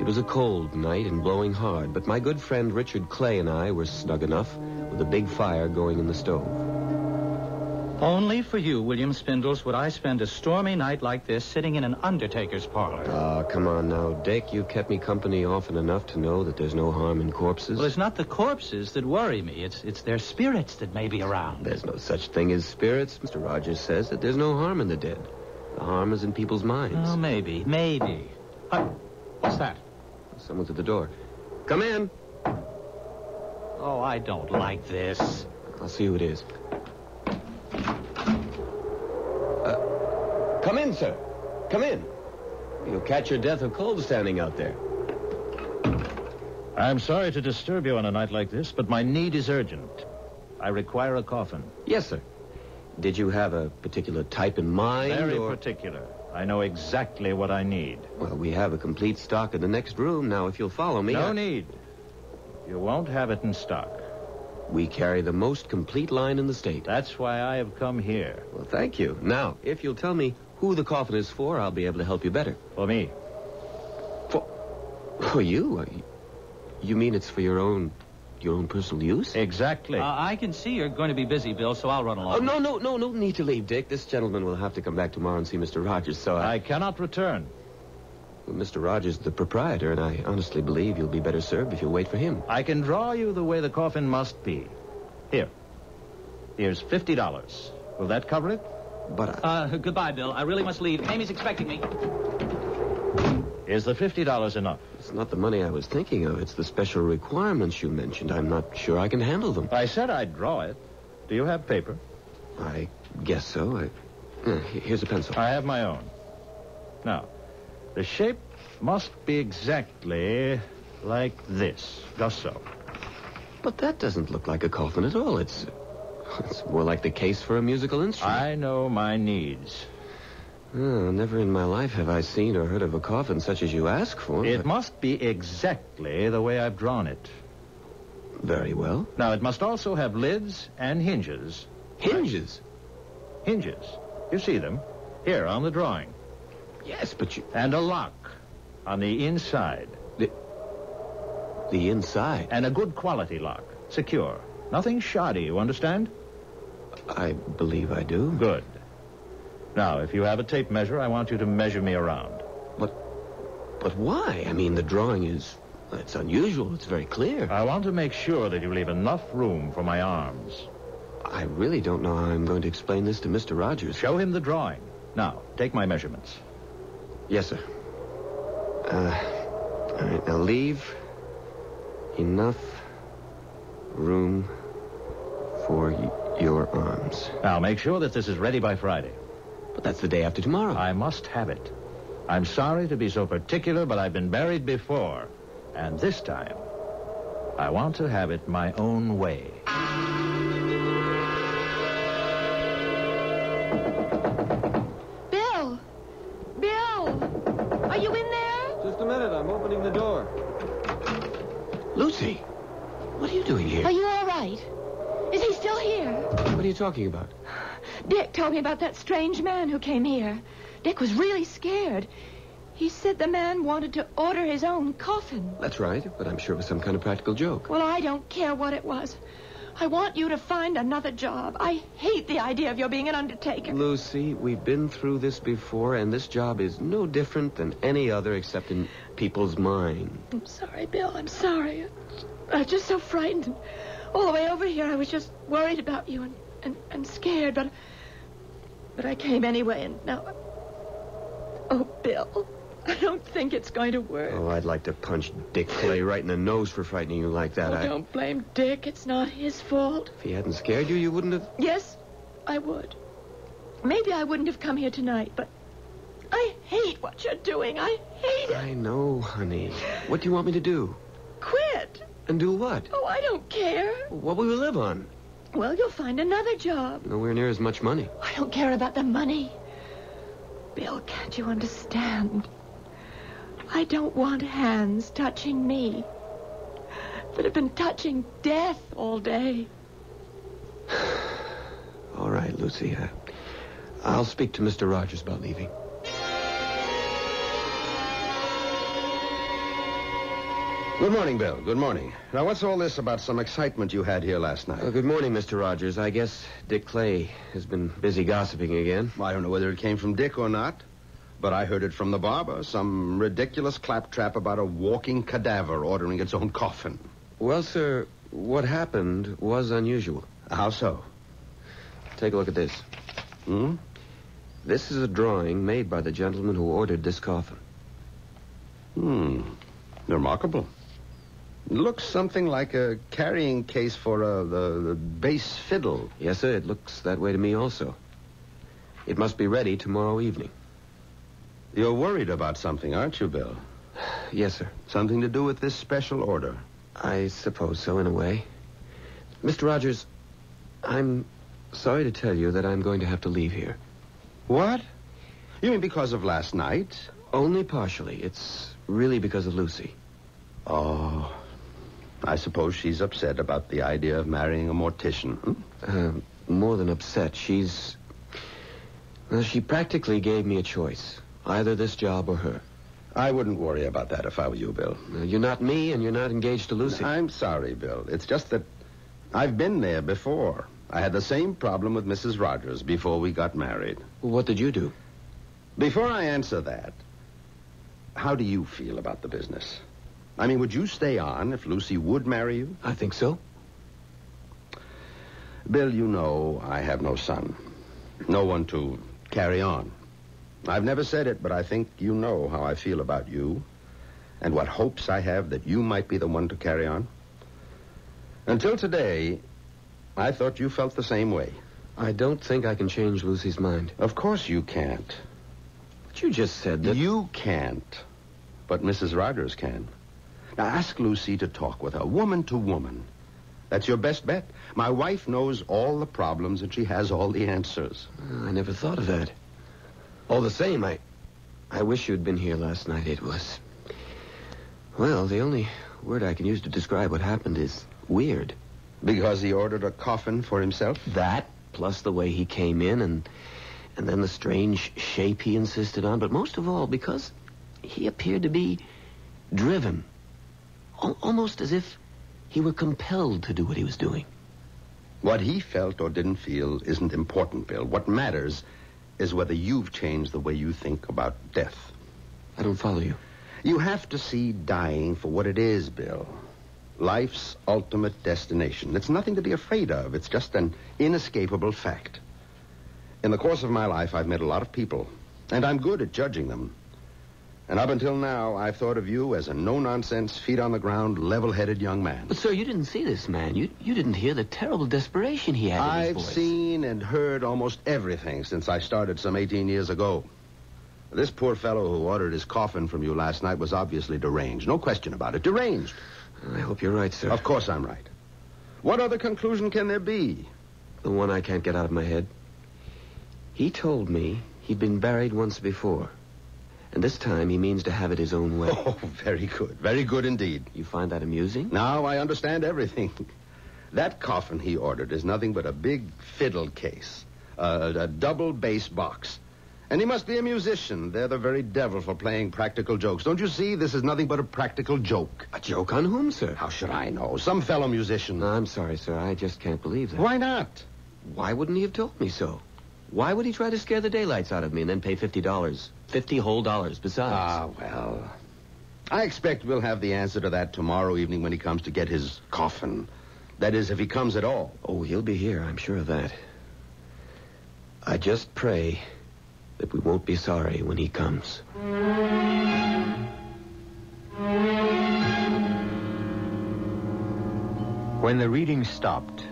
It was a cold night and blowing hard, but my good friend Richard Clay and I were snug enough with a big fire going in the stove. Only for you, William Spindles, would I spend a stormy night like this sitting in an undertaker's parlor. Ah, oh, come on now, Dick. You've kept me company often enough to know that there's no harm in corpses. Well, it's not the corpses that worry me. It's, it's their spirits that may be around. There's no such thing as spirits. Mister Rogers says that there's no harm in the dead. The harm is in people's minds. Oh, maybe, maybe. Uh, what's that? Someone's at the door. Come in. Oh, I don't like this. I'll see who it is. Uh, come in, sir. Come in. You'll catch your death of cold standing out there. I'm sorry to disturb you on a night like this, but my need is urgent. I require a coffin. Yes, sir. Did you have a particular type in mind? Very or... particular. I know exactly what I need. Well, we have a complete stock in the next room. Now, if you'll follow me... No I... need. You won't have it in stock. We carry the most complete line in the state. That's why I have come here. Well, thank you. Now, if you'll tell me who the coffin is for, I'll be able to help you better. For me? For... For you? You mean it's for your own... your own personal use? Exactly. Uh, I can see you're going to be busy, Bill, so I'll run along. Oh, no, no, no, no need to leave, Dick. This gentleman will have to come back tomorrow and see Mister Rogers, so I... I cannot return. Well, Mister Rogers, the proprietor, and I honestly believe you'll be better served if you'll wait for him. I can draw you the way the coffin must be. Here. Here's fifty dollars. Will that cover it? But I... Uh, goodbye, Bill. I really must leave. Amy's expecting me. Is the fifty dollars enough? It's not the money I was thinking of. It's the special requirements you mentioned. I'm not sure I can handle them. I said I'd draw it. Do you have paper? I guess so. I... Uh, here's a pencil. I have my own. Now, the shape must be exactly like this. Just so. But that doesn't look like a coffin at all. It's, it's more like the case for a musical instrument. I know my needs. Oh, never in my life have I seen or heard of a coffin such as you ask for. It but... must be exactly the way I've drawn it. Very well. Now, it must also have lids and hinges. Hinges? Right? Hinges. You see them here on the drawing. Yes, but you... And a lock on the inside. The... The inside? And a good quality lock. Secure. Nothing shoddy, you understand? I believe I do. Good. Now, if you have a tape measure, I want you to measure me around. But, but why? I mean, the drawing is... It's unusual. It's very clear. I want to make sure that you leave enough room for my arms. I really don't know how I'm going to explain this to Mister Rogers. Show him the drawing. Now, take my measurements. Yes, sir. Uh, all right, now leave enough room for y- your arms. Now, make sure that this is ready by Friday. But that's the day after tomorrow. I must have it. I'm sorry to be so particular, but I've been buried before. And this time, I want to have it my own way. Bill! Bill! Are you in there? Just a minute. I'm opening the door. Lucy! What are you doing here? Are you all right? Is he still here? What are you talking about? Dick told me about that strange man who came here. Dick was really scared. He said the man wanted to order his own coffin. That's right, but I'm sure it was some kind of practical joke. Well, I don't care what it was. I want you to find another job. I hate the idea of your being an undertaker. Lucy, we've been through this before, and this job is no different than any other except in people's minds. I'm sorry, Bill. I'm sorry. I'm just so frightened. All the way over here, I was just worried about you and, and, and scared, but... But I came anyway, and now... Oh, Bill, I don't think it's going to work. Oh, I'd like to punch Dick Clay right in the nose for frightening you like that. Oh, I don't blame Dick. It's not his fault. If he hadn't scared you, you wouldn't have... Yes, I would. Maybe I wouldn't have come here tonight, but... I hate what you're doing. I hate it. I know, honey. What do you want me to do? Quit. And do what? Oh, I don't care. What will we live on? Well, you'll find another job. Nowhere near as much money. I don't care about the money. Bill, can't you understand? I don't want hands touching me that have been touching death all day. All right, Lucy. I, I'll speak to Mister Rogers about leaving. Good morning, Bill. Good morning. Now, what's all this about some excitement you had here last night? Uh, good morning, Mister Rogers. I guess Dick Clay has been busy gossiping again. Well, I don't know whether it came from Dick or not, but I heard it from the barber. Some ridiculous claptrap about a walking cadaver ordering its own coffin. Well, sir, what happened was unusual. How so? Take a look at this. Hmm? This is a drawing made by the gentleman who ordered this coffin. Hmm. Remarkable. Looks something like a carrying case for uh, the, the bass fiddle. Yes, sir, it looks that way to me also. It must be ready tomorrow evening. You're worried about something, aren't you, Bill? Yes, sir. Something to do with this special order? I suppose so, in a way. Mister Rogers, I'm sorry to tell you that I'm going to have to leave here. What? You mean because of last night? Only partially. It's really because of Lucy. Oh... I suppose she's upset about the idea of marrying a mortician. Hmm? Uh, more than upset. She's... Well, she practically gave me a choice. Either this job or her. I wouldn't worry about that if I were you, Bill. Uh, you're not me, and you're not engaged to Lucy. I'm sorry, Bill. It's just that I've been there before. I had the same problem with Missus Rogers before we got married. Well, what did you do? Before I answer that, how do you feel about the business? I mean, would you stay on if Lucy would marry you? I think so. Bill, you know I have no son. No one to carry on. I've never said it, but I think you know how I feel about you and what hopes I have that you might be the one to carry on. Until today, I thought you felt the same way. I don't think I can change Lucy's mind. Of course you can't. But you just said that... You can't, but Missus Rogers can. Now, ask Lucy to talk with her, woman to woman. That's your best bet. My wife knows all the problems and she has all the answers. I never thought of that. All the same, I... I wish you'd been here last night. It was... Well, the only word I can use to describe what happened is weird. Because he ordered a coffin for himself? That, plus the way he came in and... And then the strange shape he insisted on. But most of all, because he appeared to be driven. Al- almost as if he were compelled to do what he was doing. What he felt or didn't feel isn't important, Bill. What matters... is whether you've changed the way you think about death. I don't follow you. You have to see dying for what it is, Bill. Life's ultimate destination. It's nothing to be afraid of. It's just an inescapable fact. In the course of my life, I've met a lot of people, and I'm good at judging them. And up until now, I've thought of you as a no-nonsense, feet-on-the-ground, level-headed young man. But, sir, you didn't see this man. You you didn't hear the terrible desperation he had I've in his voice. I've seen and heard almost everything since I started some eighteen years ago. This poor fellow who ordered his coffin from you last night was obviously deranged. No question about it. Deranged. I hope you're right, sir. Of course I'm right. What other conclusion can there be? The one I can't get out of my head. He told me he'd been buried once before. And this time, he means to have it his own way. Oh, very good. Very good indeed. You find that amusing? Now I understand everything. That coffin he ordered is nothing but a big fiddle case. Uh, a double bass box. And he must be a musician. They're the very devil for playing practical jokes. Don't you see? This is nothing but a practical joke. A joke on whom, sir? How should I know? Some fellow musician. No, I'm sorry, sir. I just can't believe that. Why not? Why wouldn't he have told me so? Why would he try to scare the daylights out of me and then pay fifty dollars? Fifty whole dollars besides. Ah, well. I expect we'll have the answer to that tomorrow evening when he comes to get his coffin. That is, if he comes at all. Oh, he'll be here. I'm sure of that. I just pray that we won't be sorry when he comes. When the reading stopped...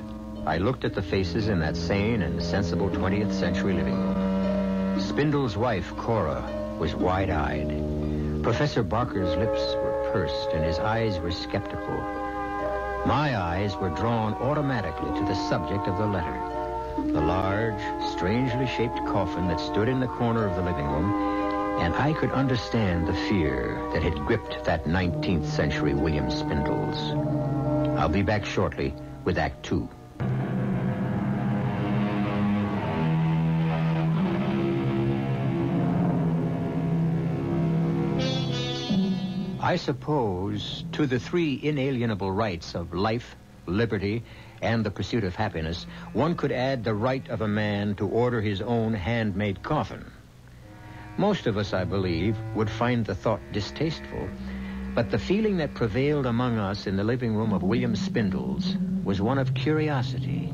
I looked at the faces in that sane and sensible twentieth century living room. Spindle's wife, Cora, was wide-eyed. Professor Barker's lips were pursed and his eyes were skeptical. My eyes were drawn automatically to the subject of the letter. The large, strangely shaped coffin that stood in the corner of the living room, and I could understand the fear that had gripped that nineteenth century William Spindles. I'll be back shortly with Act Two. I suppose to the three inalienable rights of life, liberty, and the pursuit of happiness, one could add the right of a man to order his own handmade coffin. Most of us, I believe, would find the thought distasteful, but the feeling that prevailed among us in the living room of William Spindles was one of curiosity.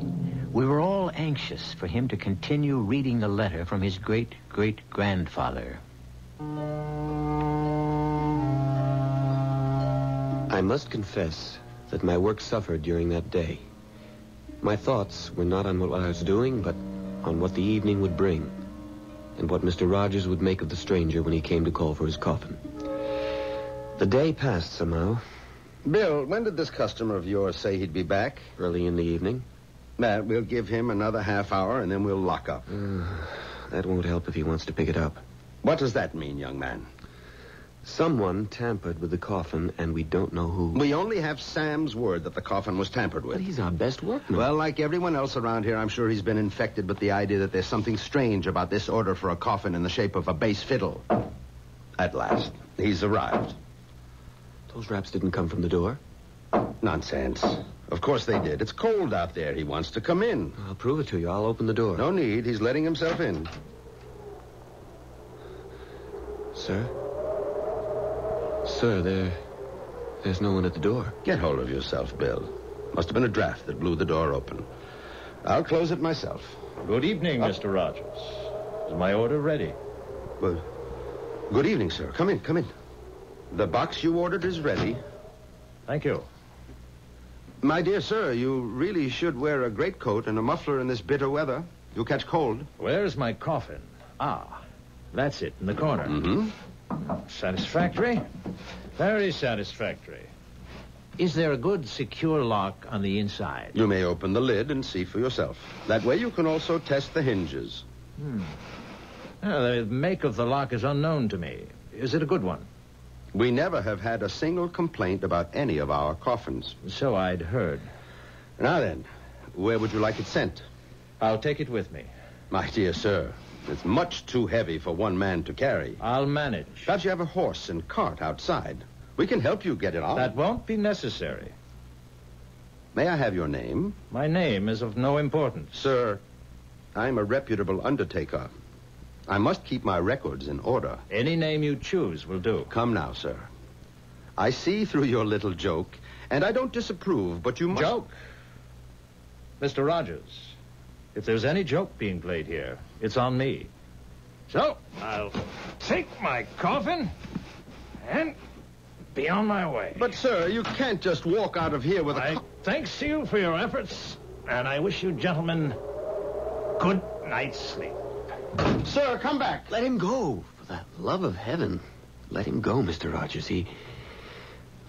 We were all anxious for him to continue reading the letter from his great-great-grandfather. I must confess that my work suffered during that day. My thoughts were not on what I was doing, but on what the evening would bring, and what Mister Rogers would make of the stranger when he came to call for his coffin. The day passed somehow. Bill, when did this customer of yours say he'd be back? Early in the evening. Matt, we'll give him another half hour, and then we'll lock up. Uh, that won't help if he wants to pick it up. What does that mean, young man? Someone tampered with the coffin, and we don't know who. We only have Sam's word that the coffin was tampered with. But he's our best workman. Well, like everyone else around here, I'm sure he's been infected with the idea that there's something strange about this order for a coffin in the shape of a bass fiddle. At last, he's arrived. Those raps didn't come from the door? Nonsense. Of course they did. It's cold out there. He wants to come in. I'll prove it to you. I'll open the door. No need. He's letting himself in. Sir? Sir, there... there's no one at the door. Get hold of yourself, Bill. Must have been a draft that blew the door open. I'll close it myself. Good evening, uh, Mister Rogers. Is my order ready? Well, good evening, sir. Come in, come in. The box you ordered is ready. Thank you. My dear sir, you really should wear a greatcoat and a muffler in this bitter weather. You'll catch cold. Where's my coffin? Ah, that's it, in the corner. Mm-hmm. Satisfactory? Very satisfactory. Is there a good secure lock on the inside? You may open the lid and see for yourself. That way you can also test the hinges. Hmm. Well, the make of the lock is unknown to me. Is it a good one? We never have had a single complaint about any of our coffins. So I'd heard. Now then, where would you like it sent? I'll take it with me. My dear sir, it's much too heavy for one man to carry. I'll manage. Perhaps you have a horse and cart outside. We can help you get it on. That won't be necessary. May I have your name? My name is of no importance. Sir, I'm a reputable undertaker. I must keep my records in order. Any name you choose will do. Come now, sir. I see through your little joke, and I don't disapprove, but you must... Joke? Mister Rogers, if there's any joke being played here, it's on me. So, I'll take my coffin and be on my way. But, sir, you can't just walk out of here with a... I thanks you for your efforts, and I wish you gentlemen good night's sleep. Sir, come back. Let him go. For the love of heaven, let him go, Mister Rogers. He...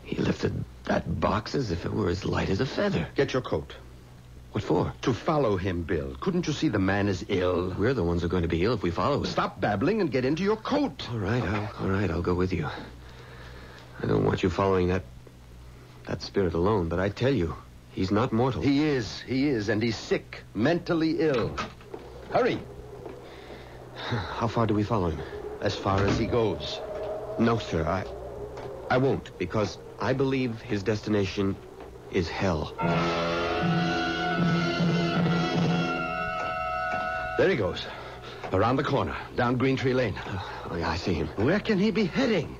He lifted that box as if it were as light as a feather. Get your coat. What for? To follow him, Bill. Couldn't you see the man is ill? We're the ones who are going to be ill if we follow him. Stop babbling and get into your coat. All right, I'll, all right, I'll go with you. I don't want you following that... that spirit alone, but I tell you, he's not mortal. He is, he is, and he's sick, mentally ill. Hurry. How far do we follow him? As far as he goes. No, sir, I... I won't, because I believe his destination is hell. There he goes. Around the corner, down Green Tree Lane. Oh, yeah, I see him. Where can he be heading?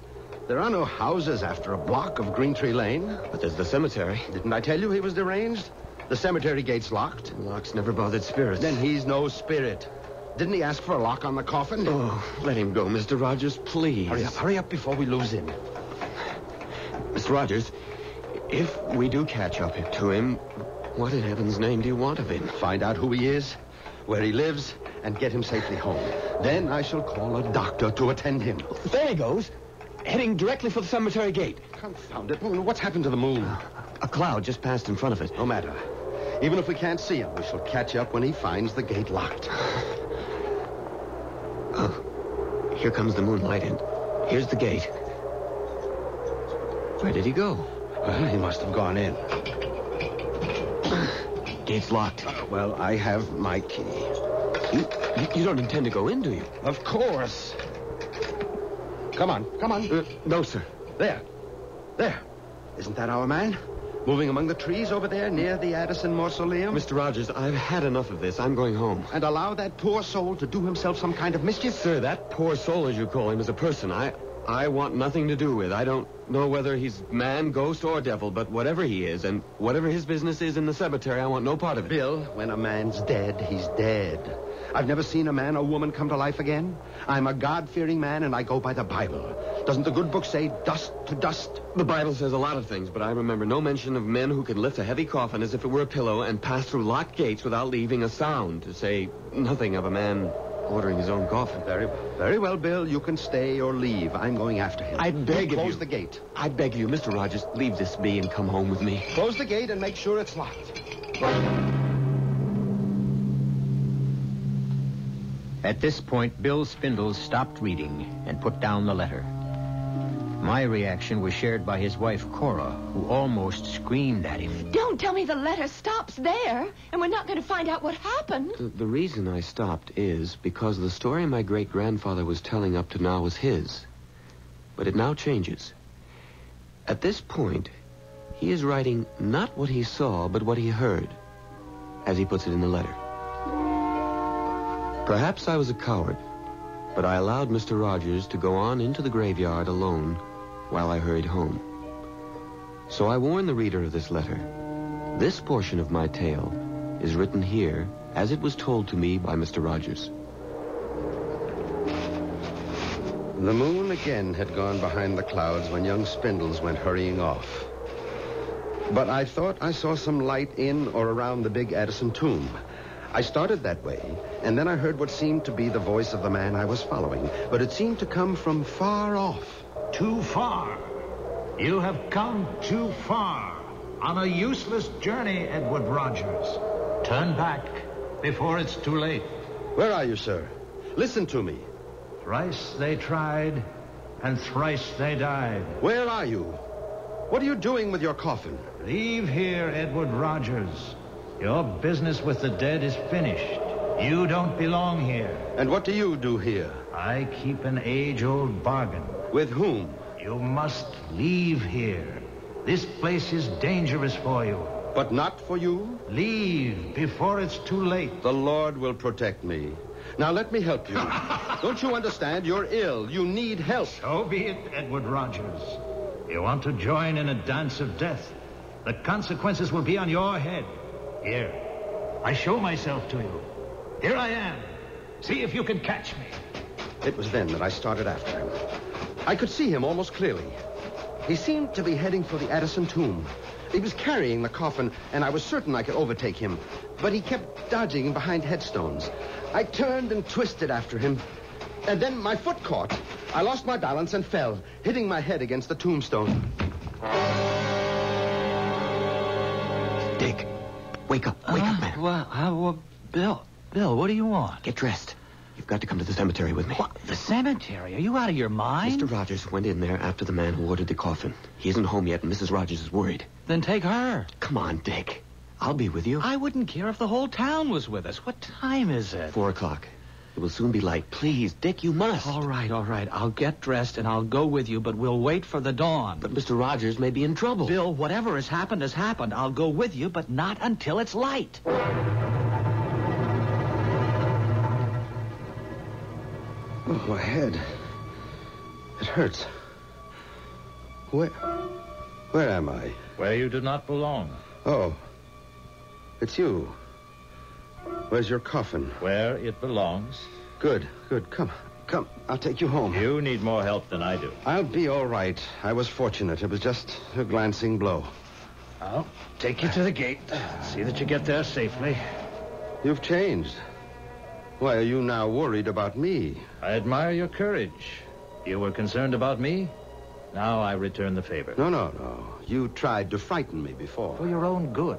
There are no houses after a block of Green Tree Lane. But there's the cemetery. Didn't I tell you he was deranged? The cemetery gate's locked. Locks never bothered spirits. Then he's no spirit. Didn't he ask for a lock on the coffin? Oh, let him go, Mister Rogers, please. Hurry up, hurry up before we lose him. Mister Rogers, if we do catch up to him, what in heaven's name do you want of him? Find out who he is, where he lives, and get him safely home. Then I shall call a doctor to attend him. There he goes, heading directly for the cemetery gate. Confound it. What's happened to the moon? Uh, a cloud just passed in front of it. No matter. Even if we can't see him, we shall catch up when he finds the gate locked. Oh, here comes the moonlight, and here's the gate. Where did he go? Well, he must have gone in. Gate's locked. Uh, well, I have my key. You, you don't intend to go in, do you? Of course. Come on, come on. Uh, no, sir. There. There. Isn't that our man? Moving among the trees over there near the Addison Mausoleum? Mister Rogers, I've had enough of this. I'm going home. And allow that poor soul to do himself some kind of mischief? Sir, that poor soul, as you call him, is a person I I want nothing to do with. I don't know whether he's man, ghost, or devil, but whatever he is, and whatever his business is in the cemetery, I want no part of it. Bill, when a man's dead, he's dead. I've never seen a man or woman come to life again. I'm a God-fearing man, and I go by the Bible. Doesn't the good book say dust to dust? The Bible says a lot of things, but I remember no mention of men who can lift a heavy coffin as if it were a pillow and pass through locked gates without leaving a sound, to say nothing of a man ordering his own coffin. Very well. Very well, Bill. You can stay or leave. I'm going after him. I beg you. Close the gate. I beg you, Mister Rogers, leave this be and come home with me. Close the gate and make sure it's locked. At this point, Bill Spindles stopped reading and put down the letter. My reaction was shared by his wife, Cora, who almost screamed at him. Don't tell me the letter stops there, and we're not going to find out what happened. The, the reason I stopped is because the story my great-grandfather was telling up to now was his. But it now changes. At this point, he is writing not what he saw, but what he heard, as he puts it in the letter. Perhaps I was a coward, but I allowed Mister Rogers to go on into the graveyard alone while I hurried home. So I warn the reader of this letter. This portion of my tale is written here as it was told to me by Mister Rogers. The moon again had gone behind the clouds when young Spindles went hurrying off. But I thought I saw some light in or around the big Addison tomb. I started that way, and then I heard what seemed to be the voice of the man I was following, but it seemed to come from far off. Too far. You have come too far on a useless journey, Edward Rogers. Turn back before it's too late. Where are you, sir? Listen to me. Thrice they tried, and thrice they died. Where are you? What are you doing with your coffin? Leave here, Edward Rogers. Your business with the dead is finished. You don't belong here. And what do you do here? I keep an age-old bargain. With whom? You must leave here. This place is dangerous for you. But not for you? Leave before it's too late. The Lord will protect me. Now let me help you. Don't you understand? You're ill. You need help. So be it, Edward Rogers. You want to join in a dance of death. The consequences will be on your head. Here, I show myself to you. Here I am. See if you can catch me. It was then that I started after him. I could see him almost clearly. He seemed to be heading for the Addison tomb. He was carrying the coffin, and I was certain I could overtake him. But he kept dodging behind headstones. I turned and twisted after him. And then my foot caught. I lost my balance and fell, hitting my head against the tombstone. Dick. Wake up. Wake uh, up, man. Well, uh, well, Bill, Bill, what do you want? Get dressed. You've got to come to the cemetery with me. What? The cemetery? Are you out of your mind? Mister Rogers went in there after the man who ordered the coffin. He isn't home yet, and Missus Rogers is worried. Then take her. Come on, Dick. I'll be with you. I wouldn't care if the whole town was with us. What time is it? Four o'clock. It will soon be light. Please, Dick, you must. All right, all right. I'll get dressed and I'll go with you, but we'll wait for the dawn. But Mister Rogers may be in trouble. Bill, whatever has happened has happened. I'll go with you, but not until it's light. Oh, my head. It hurts. Where... Where am I? Where you do not belong. Oh. It's you. Where's your coffin? Where it belongs. Good, good. Come, come. I'll take you home. You need more help than I do. I'll be all right. I was fortunate. It was just a glancing blow. I'll take you to the gate. See that you get there safely. You've changed. Why are you now worried about me? I admire your courage. You were concerned about me. Now I return the favor. No, no, no. You tried to frighten me before. For your own good.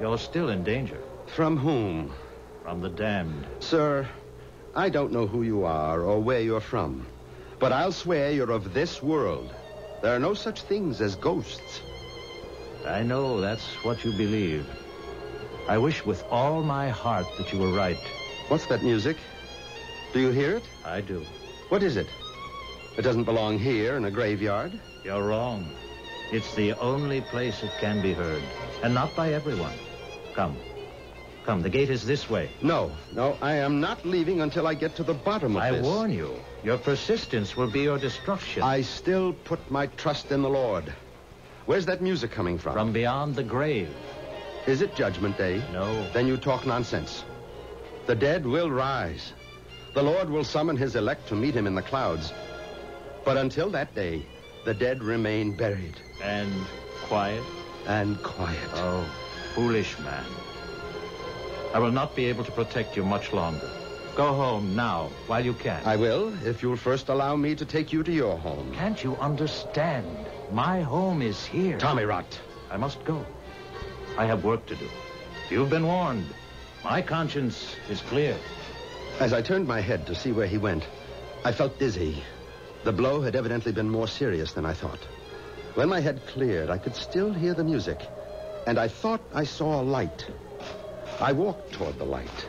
You're still in danger. From whom? From the damned. Sir, I don't know who you are or where you're from, but I'll swear you're of this world. There are no such things as ghosts. I know that's what you believe. I wish with all my heart that you were right. What's that music? Do you hear it? I do. What is it? It doesn't belong here in a graveyard. You're wrong. It's the only place it can be heard, and not by everyone. Come. Come, the gate is this way. No, no, I am not leaving until I get to the bottom of I this. I warn you, your persistence will be your destruction. I still put my trust in the Lord. Where's that music coming from? From beyond the grave. Is it Judgment Day? No. Then you talk nonsense. The dead will rise. The Lord will summon his elect to meet him in the clouds. But until that day, the dead remain buried. And quiet? And quiet. Oh, foolish man. I will not be able to protect you much longer. Go home now, while you can. I will, if you'll first allow me to take you to your home. Can't you understand? My home is here. Tommy rot. I must go. I have work to do. You've been warned. My conscience is clear. As I turned my head to see where he went, I felt dizzy. The blow had evidently been more serious than I thought. When my head cleared, I could still hear the music, and I thought I saw a light. I walked toward the light.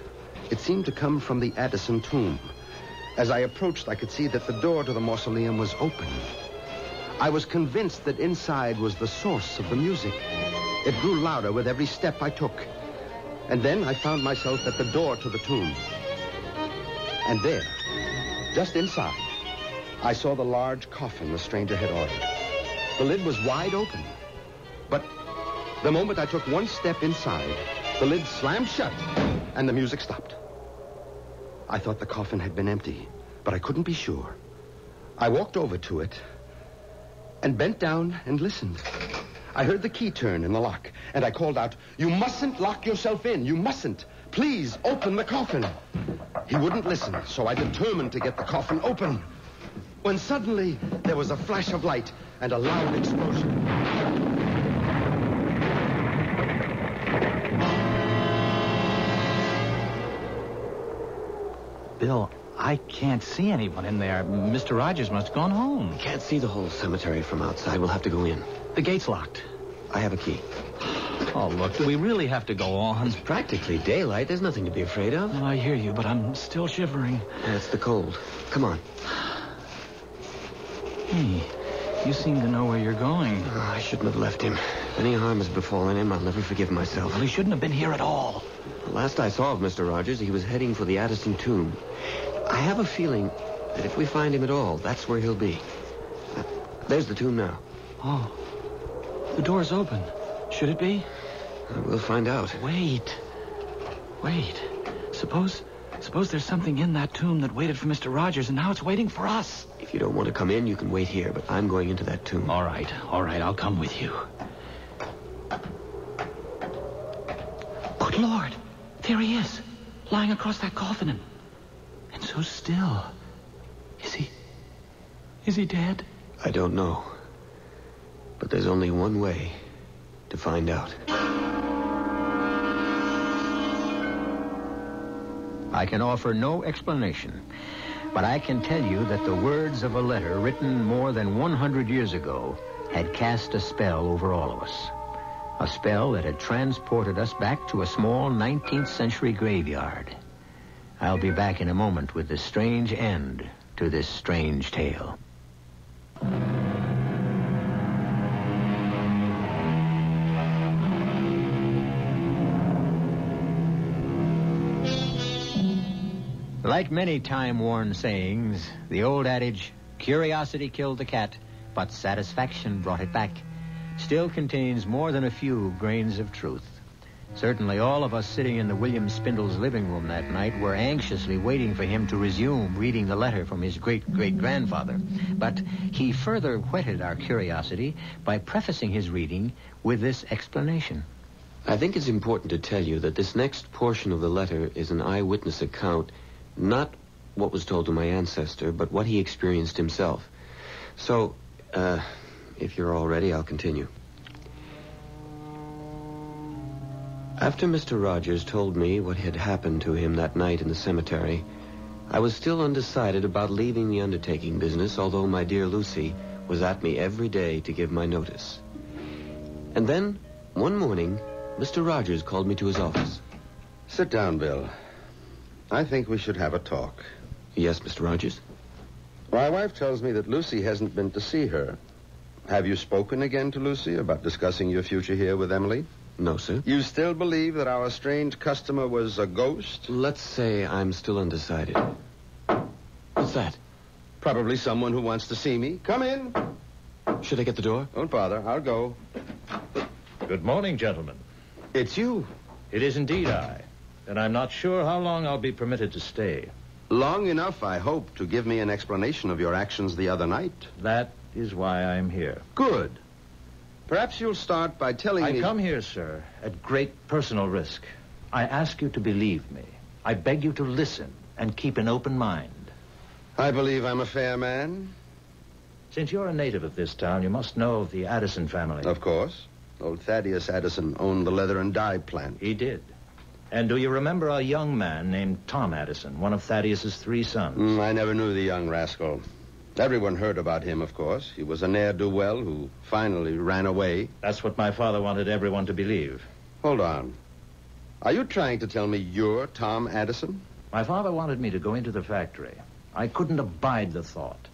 It seemed to come from the Addison tomb. As I approached, I could see that the door to the mausoleum was open. I was convinced that inside was the source of the music. It grew louder with every step I took. And then I found myself at the door to the tomb. And there, just inside, I saw the large coffin the stranger had ordered. The lid was wide open. But the moment I took one step inside, the lid slammed shut and the music stopped. I thought the coffin had been empty, but I couldn't be sure. I walked over to it and bent down and listened. I heard the key turn in the lock, and I called out, "You mustn't lock yourself in. You mustn't. Please open the coffin." He wouldn't listen, so I determined to get the coffin open. When suddenly there was a flash of light and a loud explosion. Bill, I can't see anyone in there. Mister Rogers must have gone home. Can't see the whole cemetery from outside. We'll have to go in. The gate's locked. I have a key. Oh, look, we really have to go on. It's practically daylight. There's nothing to be afraid of. Well, I hear you, but I'm still shivering. That's the cold. Come on. Hey, you seem to know where you're going. Oh, I shouldn't have left him. If any harm has befallen him, I'll never forgive myself. Well, he shouldn't have been here at all. The last I saw of Mister Rogers, he was heading for the Addison tomb. I have a feeling that if we find him at all, that's where he'll be. Uh, there's the tomb now. Oh, the door's open. Should it be? Uh, we'll find out. Wait. Wait. Suppose... Suppose there's something in that tomb that waited for Mister Rogers, and now it's waiting for us. If you don't want to come in, you can wait here, but I'm going into that tomb. All right. All right, I'll come with you. Good Lord. There he is, lying across that coffin and... And so still. Is he... Is he dead? I don't know. But there's only one way to find out. I can offer no explanation, but I can tell you that the words of a letter written more than one hundred years ago had cast a spell over all of us. A spell that had transported us back to a small nineteenth century graveyard. I'll be back in a moment with the strange end to this strange tale. Like many time-worn sayings, the old adage, curiosity killed the cat, but satisfaction brought it back, still contains more than a few grains of truth. Certainly all of us sitting in the William Spindle's living room that night were anxiously waiting for him to resume reading the letter from his great-great-grandfather. But he further whetted our curiosity by prefacing his reading with this explanation. I think it's important to tell you that this next portion of the letter is an eyewitness account. Not what was told to my ancestor, but what he experienced himself. So, uh, if you're all ready, I'll continue. After Mister Rogers told me what had happened to him that night in the cemetery, I was still undecided about leaving the undertaking business, although my dear Lucy was at me every day to give my notice. And then, one morning, Mister Rogers called me to his office. Sit down, Bill. I think we should have a talk. Yes, Mister Rogers? My wife tells me that Lucy hasn't been to see her. Have you spoken again to Lucy about discussing your future here with Emily? No, sir. You still believe that our strange customer was a ghost? Let's say I'm still undecided. What's that? Probably someone who wants to see me. Come in. Should I get the door? Don't bother. I'll go. Good morning, gentlemen. It's you. It is indeed I. And I'm not sure how long I'll be permitted to stay. Long enough, I hope, to give me an explanation of your actions the other night. That is why I'm here. Good. Perhaps you'll start by telling I me... I come here, sir, at great personal risk. I ask you to believe me. I beg you to listen and keep an open mind. I believe I'm a fair man. Since you're a native of this town, you must know of the Addison family. Of course. Old Thaddeus Addison owned the leather and dye plant. He did. And do you remember a young man named Tom Addison, one of Thaddeus's three sons? Mm, I never knew the young rascal. Everyone heard about him, of course. He was a ne'er-do-well who finally ran away. That's what my father wanted everyone to believe. Hold on. Are you trying to tell me you're Tom Addison? My father wanted me to go into the factory. I couldn't abide the thought.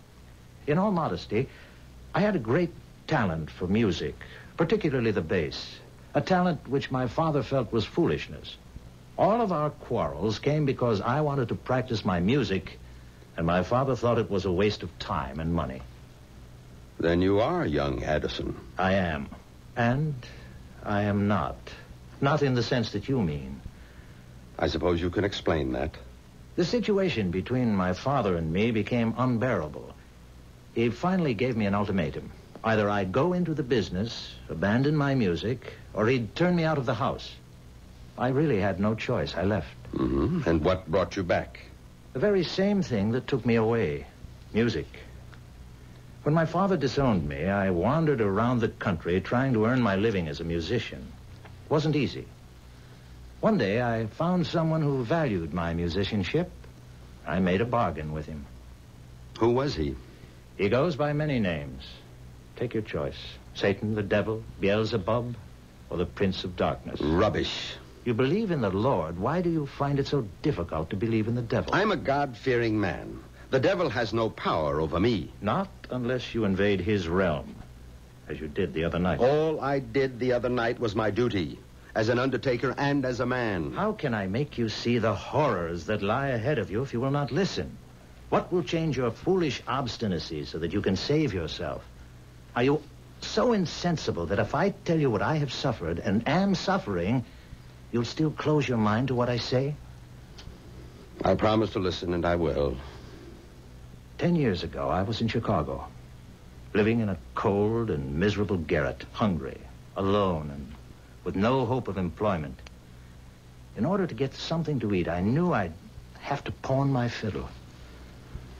In all modesty, I had a great talent for music, particularly the bass, a talent which my father felt was foolishness. All of our quarrels came because I wanted to practice my music, and my father thought it was a waste of time and money. Then you are young Addison. I am. And I am not. Not in the sense that you mean. I suppose you can explain that. The situation between my father and me became unbearable. He finally gave me an ultimatum. Either I'd go into the business, abandon my music, or he'd turn me out of the house. I really had no choice. I left. Mm-hmm. And what brought you back? The very same thing that took me away. Music. When my father disowned me, I wandered around the country trying to earn my living as a musician. It wasn't easy. One day, I found someone who valued my musicianship. I made a bargain with him. Who was he? He goes by many names. Take your choice. Satan, the devil, Beelzebub, or the Prince of Darkness. Rubbish. You believe in the Lord. Why do you find it so difficult to believe in the devil? I'm a God-fearing man. The devil has no power over me. Not unless you invade his realm, as you did the other night. All I did the other night was my duty. As an undertaker and as a man. How can I make you see the horrors that lie ahead of you if you will not listen? What will change your foolish obstinacy so that you can save yourself? Are you so insensible that if I tell you what I have suffered and am suffering, you'll still close your mind to what I say? I promise to listen, and I will. Ten years ago, I was in Chicago, living in a cold and miserable garret, hungry, alone, and with no hope of employment. In order to get something to eat, I knew I'd have to pawn my fiddle.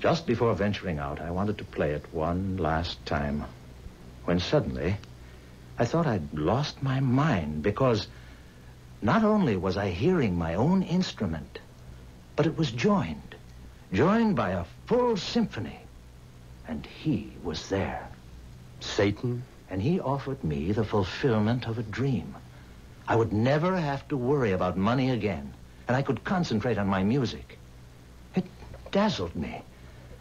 Just before venturing out, I wanted to play it one last time, when suddenly I thought I'd lost my mind, because not only was I hearing my own instrument, but it was joined, joined by a full symphony. And he was there. Satan? And he offered me the fulfillment of a dream. I would never have to worry about money again, and I could concentrate on my music. It dazzled me,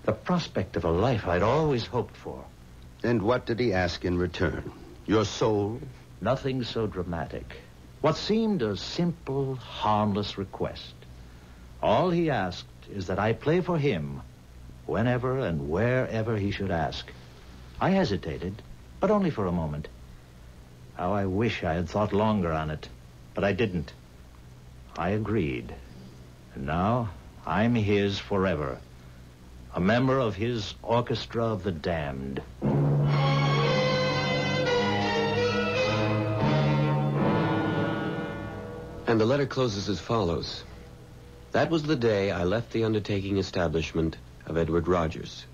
the prospect of a life I'd always hoped for. And what did he ask in return? Your soul? Nothing so dramatic. What seemed a simple, harmless request. All he asked is that I play for him whenever and wherever he should ask. I hesitated, but only for a moment. How I wish I had thought longer on it, but I didn't. I agreed. And now I'm his forever, a member of his orchestra of the damned. And the letter closes as follows. That was the day I left the undertaking establishment of Edward Rogers.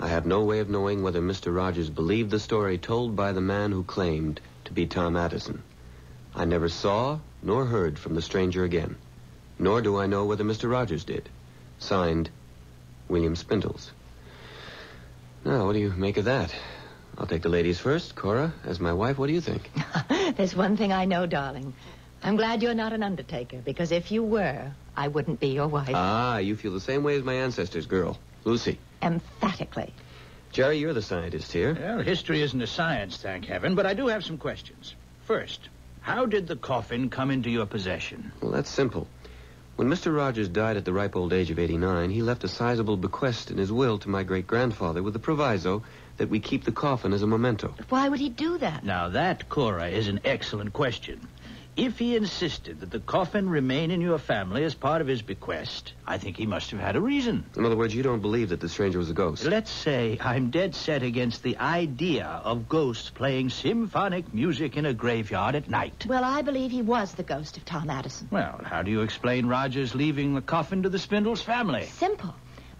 I have no way of knowing whether Mister Rogers believed the story told by the man who claimed to be Tom Addison. I never saw nor heard from the stranger again, nor do I know whether Mister Rogers did. Signed, William Spindles. Now, what do you make of that? I'll take the ladies first. Cora, as my wife, what do you think? There's one thing I know, darling. I'm glad you're not an undertaker, because if you were, I wouldn't be your wife. Ah, you feel the same way as my ancestors, girl. Lucy. Emphatically. Jerry, you're the scientist here. Well, history isn't a science, thank heaven, but I do have some questions. First, how did the coffin come into your possession? Well, that's simple. When Mister Rogers died at the ripe old age of eighty-nine, he left a sizable bequest in his will to my great-grandfather with the proviso that we keep the coffin as a memento. But why would he do that? Now, that, Cora, is an excellent question. If he insisted that the coffin remain in your family as part of his bequest, I think he must have had a reason. In other words, you don't believe that the stranger was a ghost? Let's say I'm dead set against the idea of ghosts playing symphonic music in a graveyard at night. Well, I believe he was the ghost of Tom Addison. Well, how do you explain Rogers leaving the coffin to the Spindles family? Simple.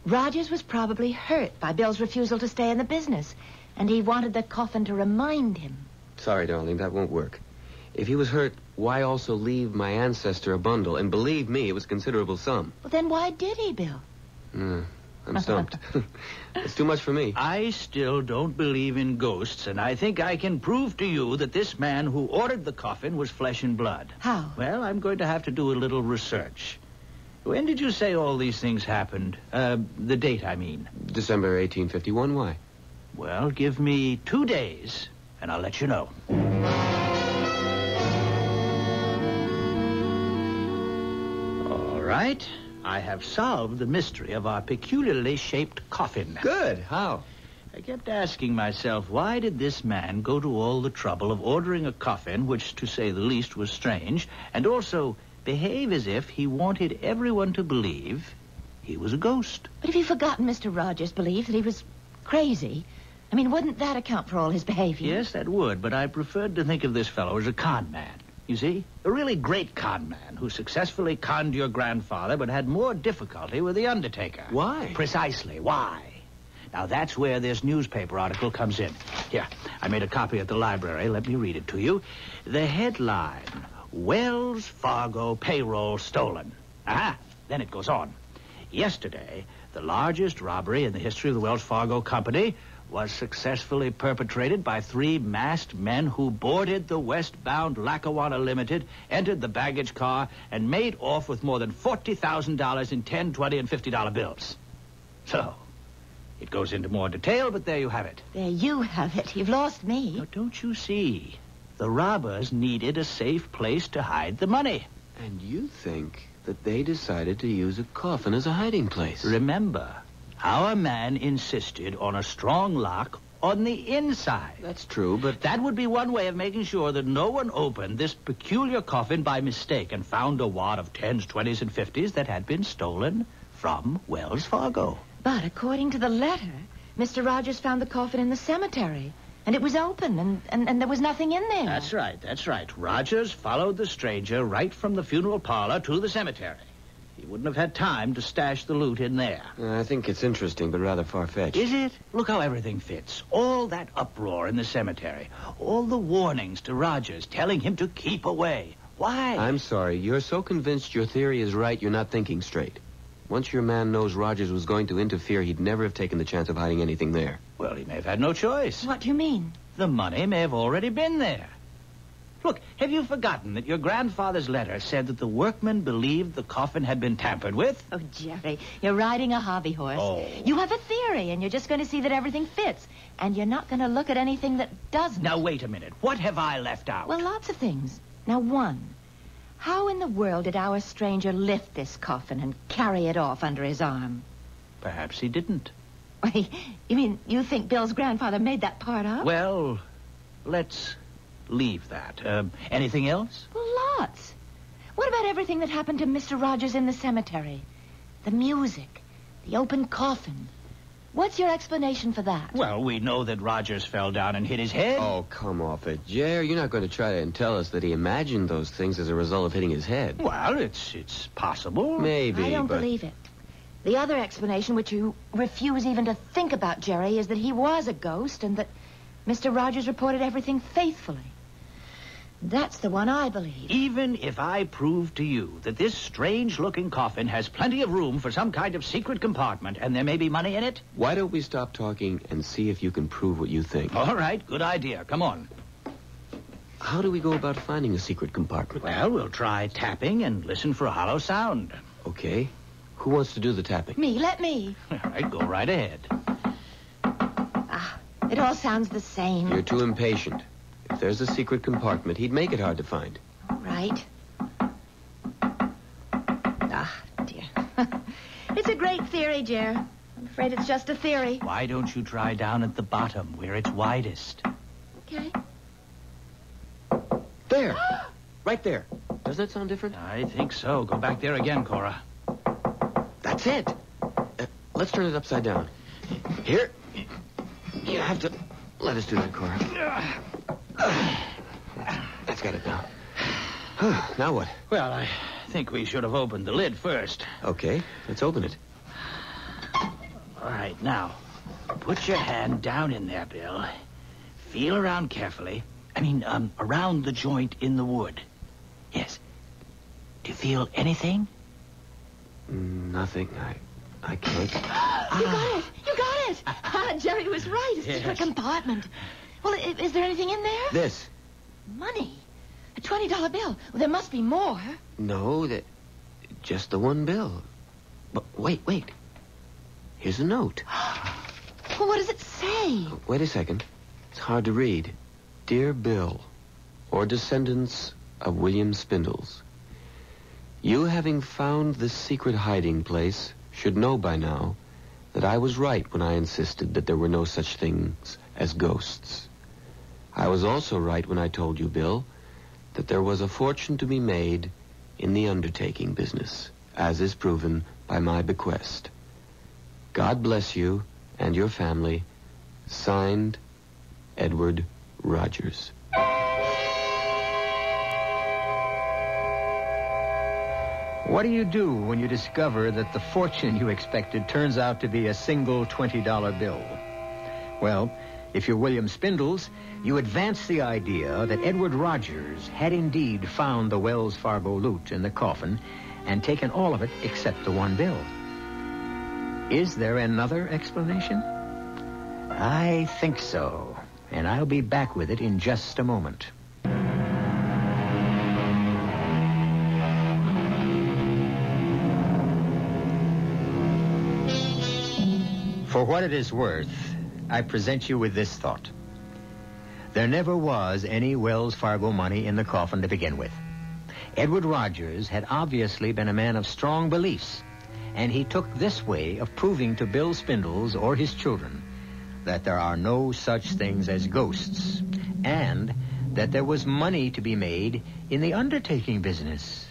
Rogers was probably hurt by Bill's refusal to stay in the business, and he wanted the coffin to remind him. Sorry, darling, that won't work. If he was hurt, why also leave my ancestor a bundle? And believe me, it was a considerable sum. Well, then why did he, Bill? Mm, I'm stumped. It's too much for me. I still don't believe in ghosts, and I think I can prove to you that this man who ordered the coffin was flesh and blood. How? Well, I'm going to have to do a little research. When did you say all these things happened? Uh, the date, I mean. December eighteen fifty-one. Why? Well, give me two days, and I'll let you know. All right. I have solved the mystery of our peculiarly shaped coffin. Good. How? I kept asking myself, why did this man go to all the trouble of ordering a coffin, which, to say the least, was strange, and also behave as if he wanted everyone to believe he was a ghost? But if you've forgotten Mister Rogers' belief that he was crazy, I mean, wouldn't that account for all his behavior? Yes, that would, but I preferred to think of this fellow as a con man. You see, a really great con man who successfully conned your grandfather but had more difficulty with the undertaker. Why? Precisely, why? Now, that's where this newspaper article comes in. Here, I made a copy at the library. Let me read it to you. The headline, Wells Fargo Payroll Stolen. Aha! Then it goes on. Yesterday, the largest robbery in the history of the Wells Fargo Company was successfully perpetrated by three masked men who boarded the westbound Lackawanna Limited, entered the baggage car, and made off with more than forty thousand dollars in ten, twenty, and fifty dollar bills. So, it goes into more detail, but there you have it. There you have it. You've lost me. Now, don't you see? The robbers needed a safe place to hide the money. And you think that they decided to use a coffin as a hiding place? Remember, our man insisted on a strong lock on the inside. That's true, but that would be one way of making sure that no one opened this peculiar coffin by mistake and found a wad of tens, twenties, and fifties that had been stolen from Wells Fargo. But according to the letter, Mister Rogers found the coffin in the cemetery, and it was open, and, and, and there was nothing in there. That's right, that's right. Rogers followed the stranger right from the funeral parlor to the cemetery. He wouldn't have had time to stash the loot in there. Uh, I think it's interesting, but rather far-fetched. Is it? Look how everything fits. All that uproar in the cemetery. All the warnings to Rogers telling him to keep away. Why? I'm sorry. You're so convinced your theory is right, you're not thinking straight. Once your man knows Rogers was going to interfere, he'd never have taken the chance of hiding anything there. Well, he may have had no choice. What do you mean? The money may have already been there. Look, have you forgotten that your grandfather's letter said that the workmen believed the coffin had been tampered with? Oh, Jerry, you're riding a hobby horse. Oh. You have a theory, and you're just going to see that everything fits. And you're not going to look at anything that doesn't. Now, wait a minute. What have I left out? Well, lots of things. Now, one, how in the world did our stranger lift this coffin and carry it off under his arm? Perhaps he didn't. Wait, you mean you think Bill's grandfather made that part up? Well, let's leave that. Um, anything else? Well, lots. What about everything that happened to Mister Rogers in the cemetery? The music, the open coffin. What's your explanation for that? Well, we know that Rogers fell down and hit his head. Oh, come off it, Jer. You're not going to try and tell us that he imagined those things as a result of hitting his head. Well, it's it's possible. Maybe, I don't but... believe it. The other explanation, which you refuse even to think about, Jerry, is that he was a ghost and that Mister Rogers reported everything faithfully. That's the one I believe. Even if I prove to you that this strange-looking coffin has plenty of room for some kind of secret compartment and there may be money in it? Why don't we stop talking and see if you can prove what you think? All right, good idea. Come on. How do we go about finding a secret compartment? Well, we'll try tapping and listen for a hollow sound. Okay. Who wants to do the tapping? Me, let me. All right, go right ahead. Ah, it all sounds the same. You're too impatient. If there's a secret compartment, he'd make it hard to find. All right. Ah, dear. It's a great theory, Jer. I'm afraid it's just a theory. Why don't you try down at the bottom, where it's widest? Okay. There! Right there. Does that sound different? I think so. Go back there again, Cora. That's it. Uh, let's turn it upside down. Here. You have to... Let us do that, Cora. That's got it now. Now what? Well, I think we should have opened the lid first. Okay, let's open it. All right, now, put your hand down in there, Bill. Feel around carefully. I mean, um, around the joint in the wood. Yes. Do you feel anything? Nothing. I, I can't. You got it. You got it. Ah, Jerry was right. It's yes. a secret compartment. Well, is, is there anything in there? This. Money. A twenty dollar bill. Well, there must be more. No, that, just the one bill. But wait, wait. Here's a note. Well, what does it say? Wait a second. It's hard to read. Dear Bill, or descendants of William Spindles, you having found this secret hiding place should know by now that I was right when I insisted that there were no such things as ghosts. I was also right when I told you, Bill, that there was a fortune to be made in the undertaking business, as is proven by my bequest. God bless you and your family. Signed, Edward Rogers. What do you do when you discover that the fortune you expected turns out to be a single twenty dollar bill? Well, if you're William Spindles, you advance the idea that Edward Rogers had indeed found the Wells Fargo loot in the coffin and taken all of it except the one bill. Is there another explanation? I think so, and I'll be back with it in just a moment. For what it is worth, I present you with this thought. There never was any Wells Fargo money in the coffin to begin with. Edward Rogers had obviously been a man of strong beliefs, and he took this way of proving to Bill Spindles or his children that there are no such things as ghosts, and that there was money to be made in the undertaking business.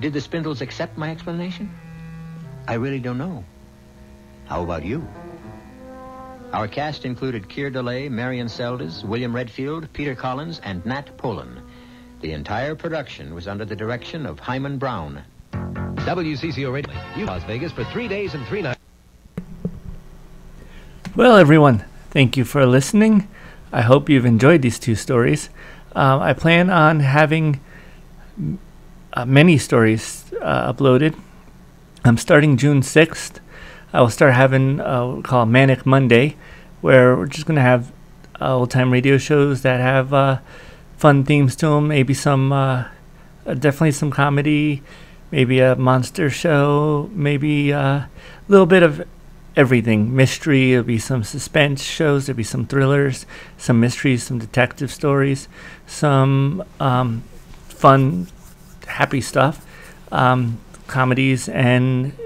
Did the Spindles accept my explanation? I really don't know. How about you? Our cast included Keir Dullea, Marian Seldes, William Redfield, Peter Collins, and Nat Polen. The entire production was under the direction of Hyman Brown. W C C O Radio, Las Vegas, for three days and three nights. Well, everyone, thank you for listening. I hope you've enjoyed these two stories. Um, I plan on having uh, many stories uh, uploaded. I'm starting June sixth. I will start having uh, what we call Manic Monday, where we're just going to have uh, old-time radio shows that have uh, fun themes to them, maybe some, uh, definitely some comedy, maybe a monster show, maybe uh, a little bit of everything. Mystery, there'll be some suspense shows, there'll be some thrillers, some mysteries, some detective stories, some um, fun, happy stuff, um, comedies, and,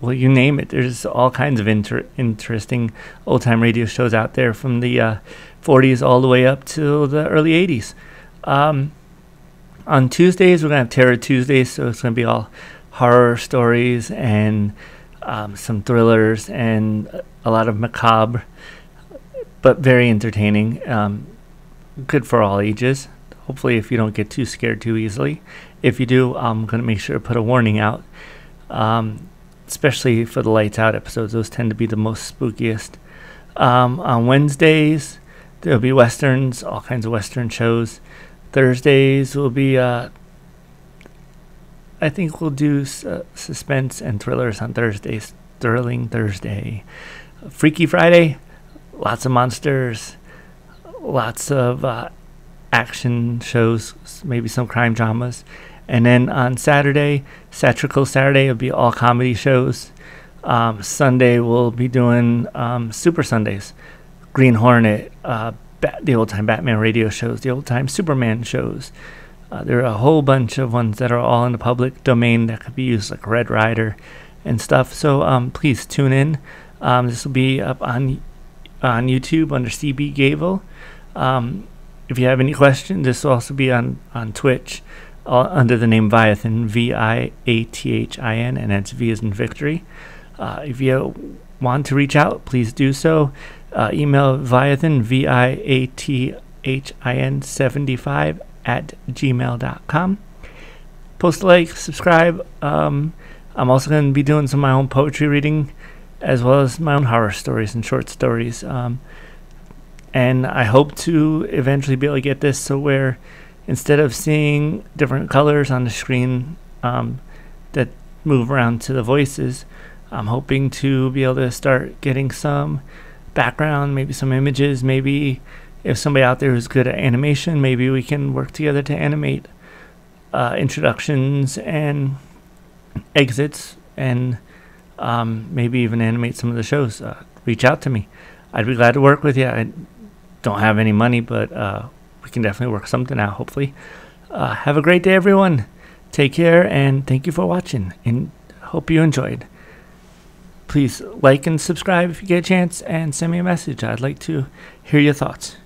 well, you name it. There's all kinds of inter interesting old-time radio shows out there from the uh, forties all the way up to the early eighties. Um, On Tuesdays, we're going to have Terror Tuesdays, so it's going to be all horror stories and um, some thrillers and a lot of macabre, but very entertaining. Um, good for all ages. Hopefully, if you don't get too scared too easily. If you do, I'm going to make sure to put a warning out, um, especially for the Lights Out episodes. Those tend to be the most spookiest. Um, on Wednesdays, there'll be Westerns, all kinds of Western shows. Thursdays will be, uh, I think we'll do su suspense and thrillers on Thursdays. Thrilling Thursday. Freaky Friday, lots of monsters, lots of uh, action shows, maybe some crime dramas. And then on Saturday, Satrical Saturday, will be all comedy shows. Um, Sunday, we'll be doing um, Super Sundays, Green Hornet, uh, the old-time Batman radio shows, the old-time Superman shows. Uh, there are a whole bunch of ones that are all in the public domain that could be used, like Red Rider and stuff. So um, please tune in. Um, this will be up on on YouTube under C. B. Gavel. Um, if you have any questions, this will also be on, on Twitch all under the name Viathin, V I A T H I N, and that's V as in victory. Uh, if you want to reach out, please do so. Uh, email Viathin, V I A T H I N seventy-five at gmail dot com. Post a like, subscribe. Um, I'm also going to be doing some of my own poetry reading, as well as my own horror stories and short stories. Um, and I hope to eventually be able to get this so where instead of seeing different colors on the screen um, that move around to the voices, I'm hoping to be able to start getting some background, maybe some images, maybe if somebody out there who's good at animation, maybe we can work together to animate uh, introductions and exits, and um, maybe even animate some of the shows. Uh, reach out to me. I'd be glad to work with you. I don't have any money, but uh, we can definitely work something out, hopefully. Uh, have a great day, everyone. Take care, and thank you for watching, and hope you enjoyed. Please like and subscribe if you get a chance, and send me a message. I'd like to hear your thoughts.